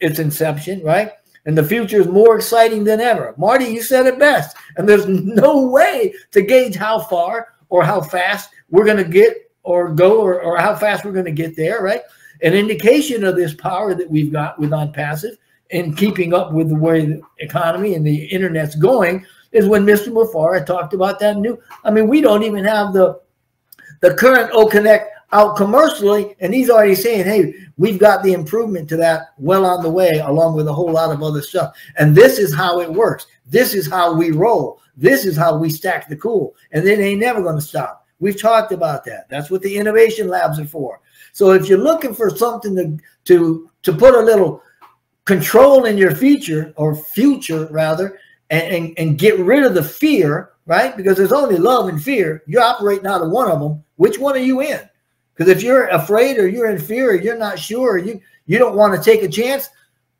its inception, right? And the future is more exciting than ever. Marty, you said it best. And there's no way to gauge how far or how fast we're going to get or go, or how fast we're going to get there, right? An indication of this power that we've got with ONPASSIVE and keeping up with the way the economy and the internet's going is when Mr. Mufareh talked about that new. I mean, we don't even have the current OConnect out commercially, and he's already saying, hey, we've got the improvement to that well on the way, along with a whole lot of other stuff. And this is how it works. This is how we roll. This is how we stack the cool. And then they ain't never going to stop. We've talked about that. That's what the innovation labs are for. So if you're looking for something to put a little control in your future, or future rather, and get rid of the fear, right? Because there's only love and fear. You're operating out of one of them. Which one are you in? Because if you're afraid or you're in fear or you're not sure, or you don't want to take a chance,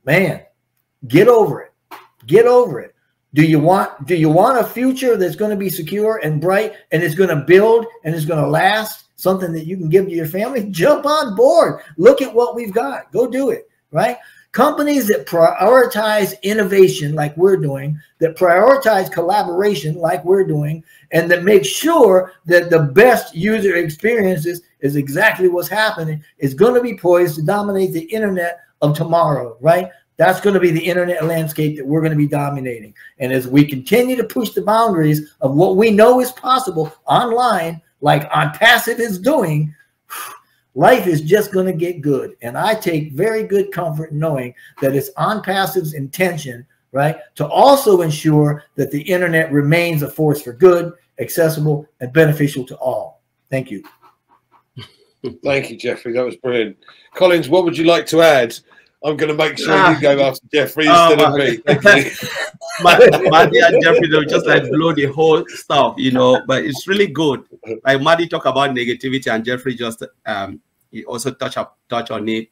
man, get over it. Get over it. Do you want a future that's going to be secure and bright, and it's going to build and it's going to last, something that you can give to your family? Jump on board. Look at what we've got. Go do it, right? Companies that prioritize innovation like we're doing, that prioritize collaboration like we're doing, and that make sure that the best user experiences is exactly what's happening, is going to be poised to dominate the internet of tomorrow, right? That's going to be the internet landscape that we're going to be dominating. And as we continue to push the boundaries of what we know is possible online, like ONPASSIVE is doing, life is just going to get good. And I take very good comfort knowing that it's ONPASSIVE's intention, right, to also ensure that the internet remains a force for good, accessible, and beneficial to all. Thank you. Thank you, Jeffrey. That was brilliant. Collins, what would you like to add? I'm going to make sure you go after Jeffrey instead of me. Maddie and Jeffrey, they'll just like blow the whole stuff, you know, but it's really good. Like Maddie talked about negativity, and Jeffrey just he also touched on it.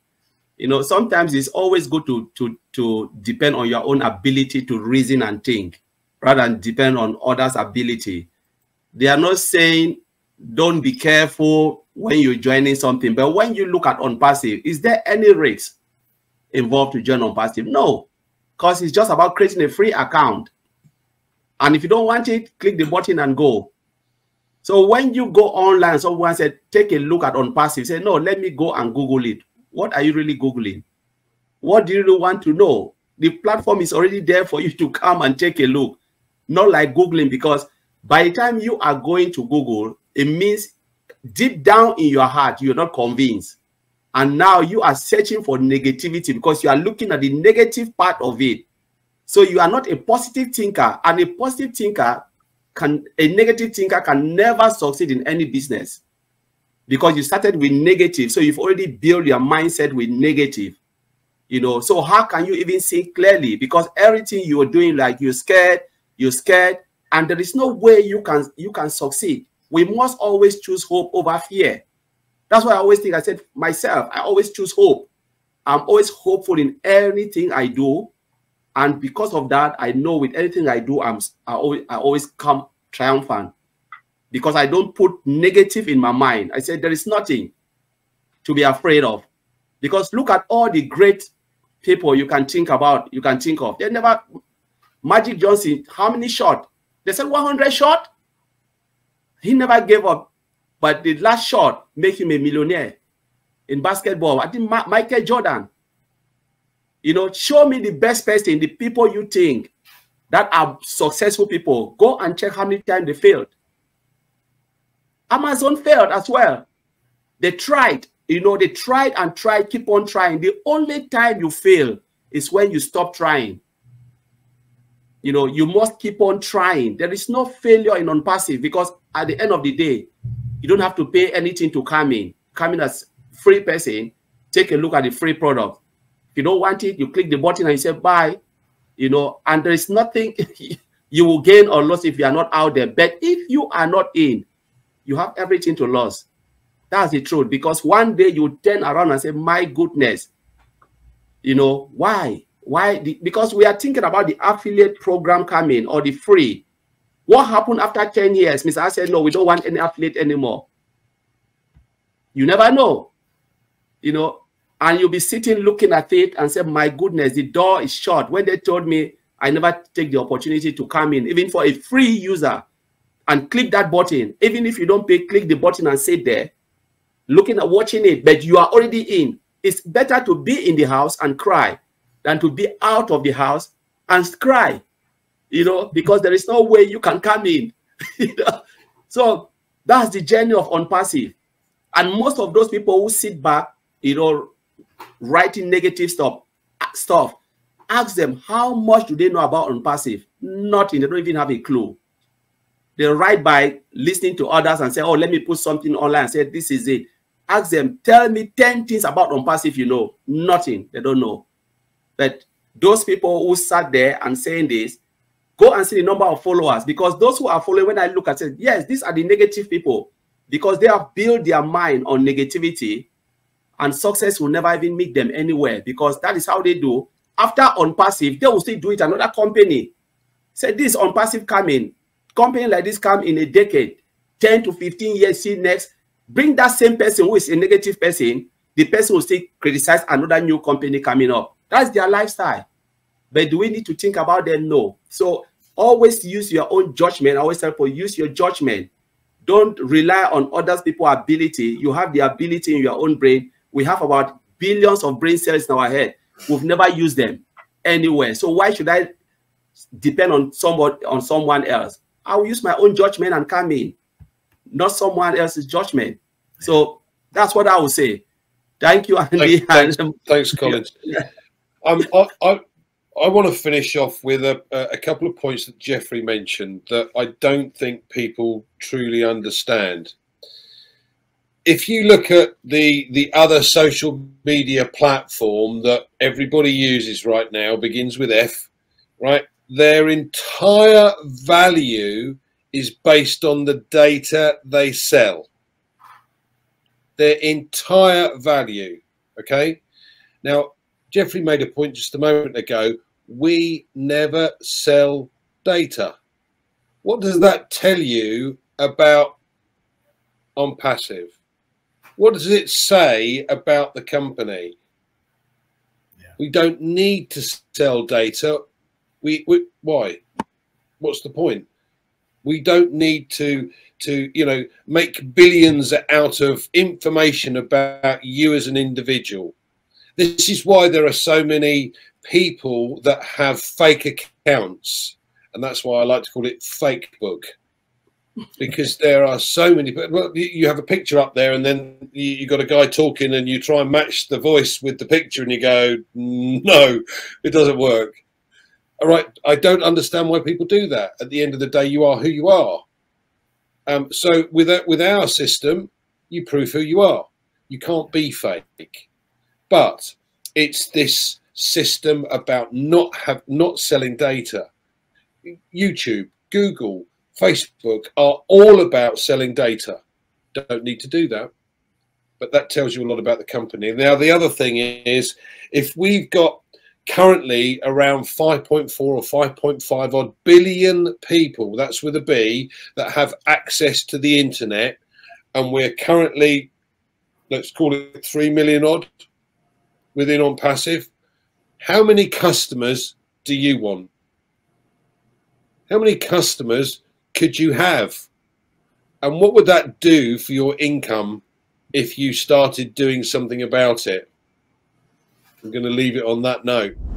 You know, sometimes it's always good to depend on your own ability to reason and think rather than depend on others' ability. They are not saying don't be careful when you're joining something, but when you look at ONPASSIVE, is there any risk involved to join ONPASSIVE? No, because it's just about creating a free account, and if you don't want it, click the button and go. So when you go online, someone said take a look at ONPASSIVE, say no, let me go and Google it. What are you really Googling? What do you really want to know? The platform is already there for you to come and take a look, not like Googling, because by the time you are going to Google, it means deep down in your heart you're not convinced. And now you are searching for negativity because you are looking at the negative part of it. So you are not a positive thinker, and a negative thinker can never succeed in any business because you started with negative. So you've already built your mindset with negative, you know. So how can you even see clearly? Because everything you are doing, like you're scared, and there is no way you can succeed. We must always choose hope over fear. That's why I always think, I said myself, I always choose hope. I'm always hopeful in anything I do. And because of that, I know with anything I do, I always come triumphant. because I don't put negative in my mind. I said there is nothing to be afraid of, because look at all the great people you can think about, you can think of. They never, Magic Johnson, how many shot? They said 100 shot. He never gave up, but the last shot made him a millionaire in basketball. I think Michael Jordan. You know, show me the best person, the people you think that are successful people. Go and check how many times they failed. Amazon failed as well. They tried, you know, they tried and tried, keep on trying. The only time you fail is when you stop trying. You know, you must keep on trying. There is no failure in ONPASSIVE, because at the end of the day, you don't have to pay anything to come in. Come in as free person, take a look at the free product. If you don't want it, you click the button and you say buy, you know, and there is nothing you will gain or lose if you are not out there. But if you are not in, you have everything to lose. That's the truth, because one day you turn around and say, my goodness, you know, why? Because we are thinking about the affiliate program coming or the free. What happened after 10 years? Mr. I said, no, we don't want any affiliate anymore. You never know, you know, and you'll be sitting looking at it and say, my goodness, the door is shut. When they told me, I never take the opportunity to come in, even for a free user, and click that button. Even if you don't pay, click the button and sit there, looking at watching it, but you are already in. It's better to be in the house and cry than to be out of the house and cry, you know, because there is no way you can come in. You know? So that's the journey of ONPASSIVE. And most of those people who sit back, you know, writing negative stuff, ask them, how much do they know about ONPASSIVE? Nothing. They don't even have a clue. They write by listening to others and say, oh, let me put something online and say, this is it. Ask them, tell me 10 things about ONPASSIVE you know. Nothing. They don't know. But those people who sat there and saying this, go and see the number of followers, because those who are following, when I look at it, yes, these are the negative people, because they have built their mind on negativity, and success will never even meet them anywhere, because that is how they do. After ONPASSIVE, they will still do it another company. Say this ONPASSIVE coming. Company like this come in a decade, 10 to 15 years, see next. Bring that same person who is a negative person, the person will still criticize another new company coming up. That's their lifestyle. But do we need to think about them? No. So always use your own judgment. I always tell people, use your judgment. Don't rely on other people's ability. You have the ability in your own brain. We have about billions of brain cells in our head. We've never used them anywhere. So why should I depend on someone else? I will use my own judgment and come in, not someone else's judgment. So that's what I would say. Thank you, Andy. Thanks, Collins. I want to finish off with a couple of points that Jeffrey mentioned that I don't think people truly understand. If you look at the other social media platform that everybody uses right now, begins with F, right? Their entire value is based on the data they sell. Their entire value, okay? Now, Jeffrey made a point just a moment ago. We never sell data. What does that tell you about ONPASSIVE? What does it say about the company? Yeah. We don't need to sell data. Why? What's the point? We don't need to you know, make billions out of information about you as an individual. This is why there are so many people that have fake accounts, and that's why I like to call it fake book, because there are so many. But you have a picture up there, and then you got a guy talking, and you try and match the voice with the picture, and you go, no, it doesn't work. All right, I don't understand why people do that. At the end of the day, you are who you are. So with our system, you prove who you are. You can't be fake. But it's this system about not selling data. YouTube, Google, Facebook are all about selling data. Don't need to do that. But that tells you a lot about the company. Now, the other thing is, if we've got currently around 5.4 or 5.5 odd billion people, that's with a B, that have access to the internet, and we're currently, let's call it 3 million odd within ONPASSIVE. How many customers do you want? How many customers could you have? And what would that do for your income if you started doing something about it? I'm going to leave it on that note.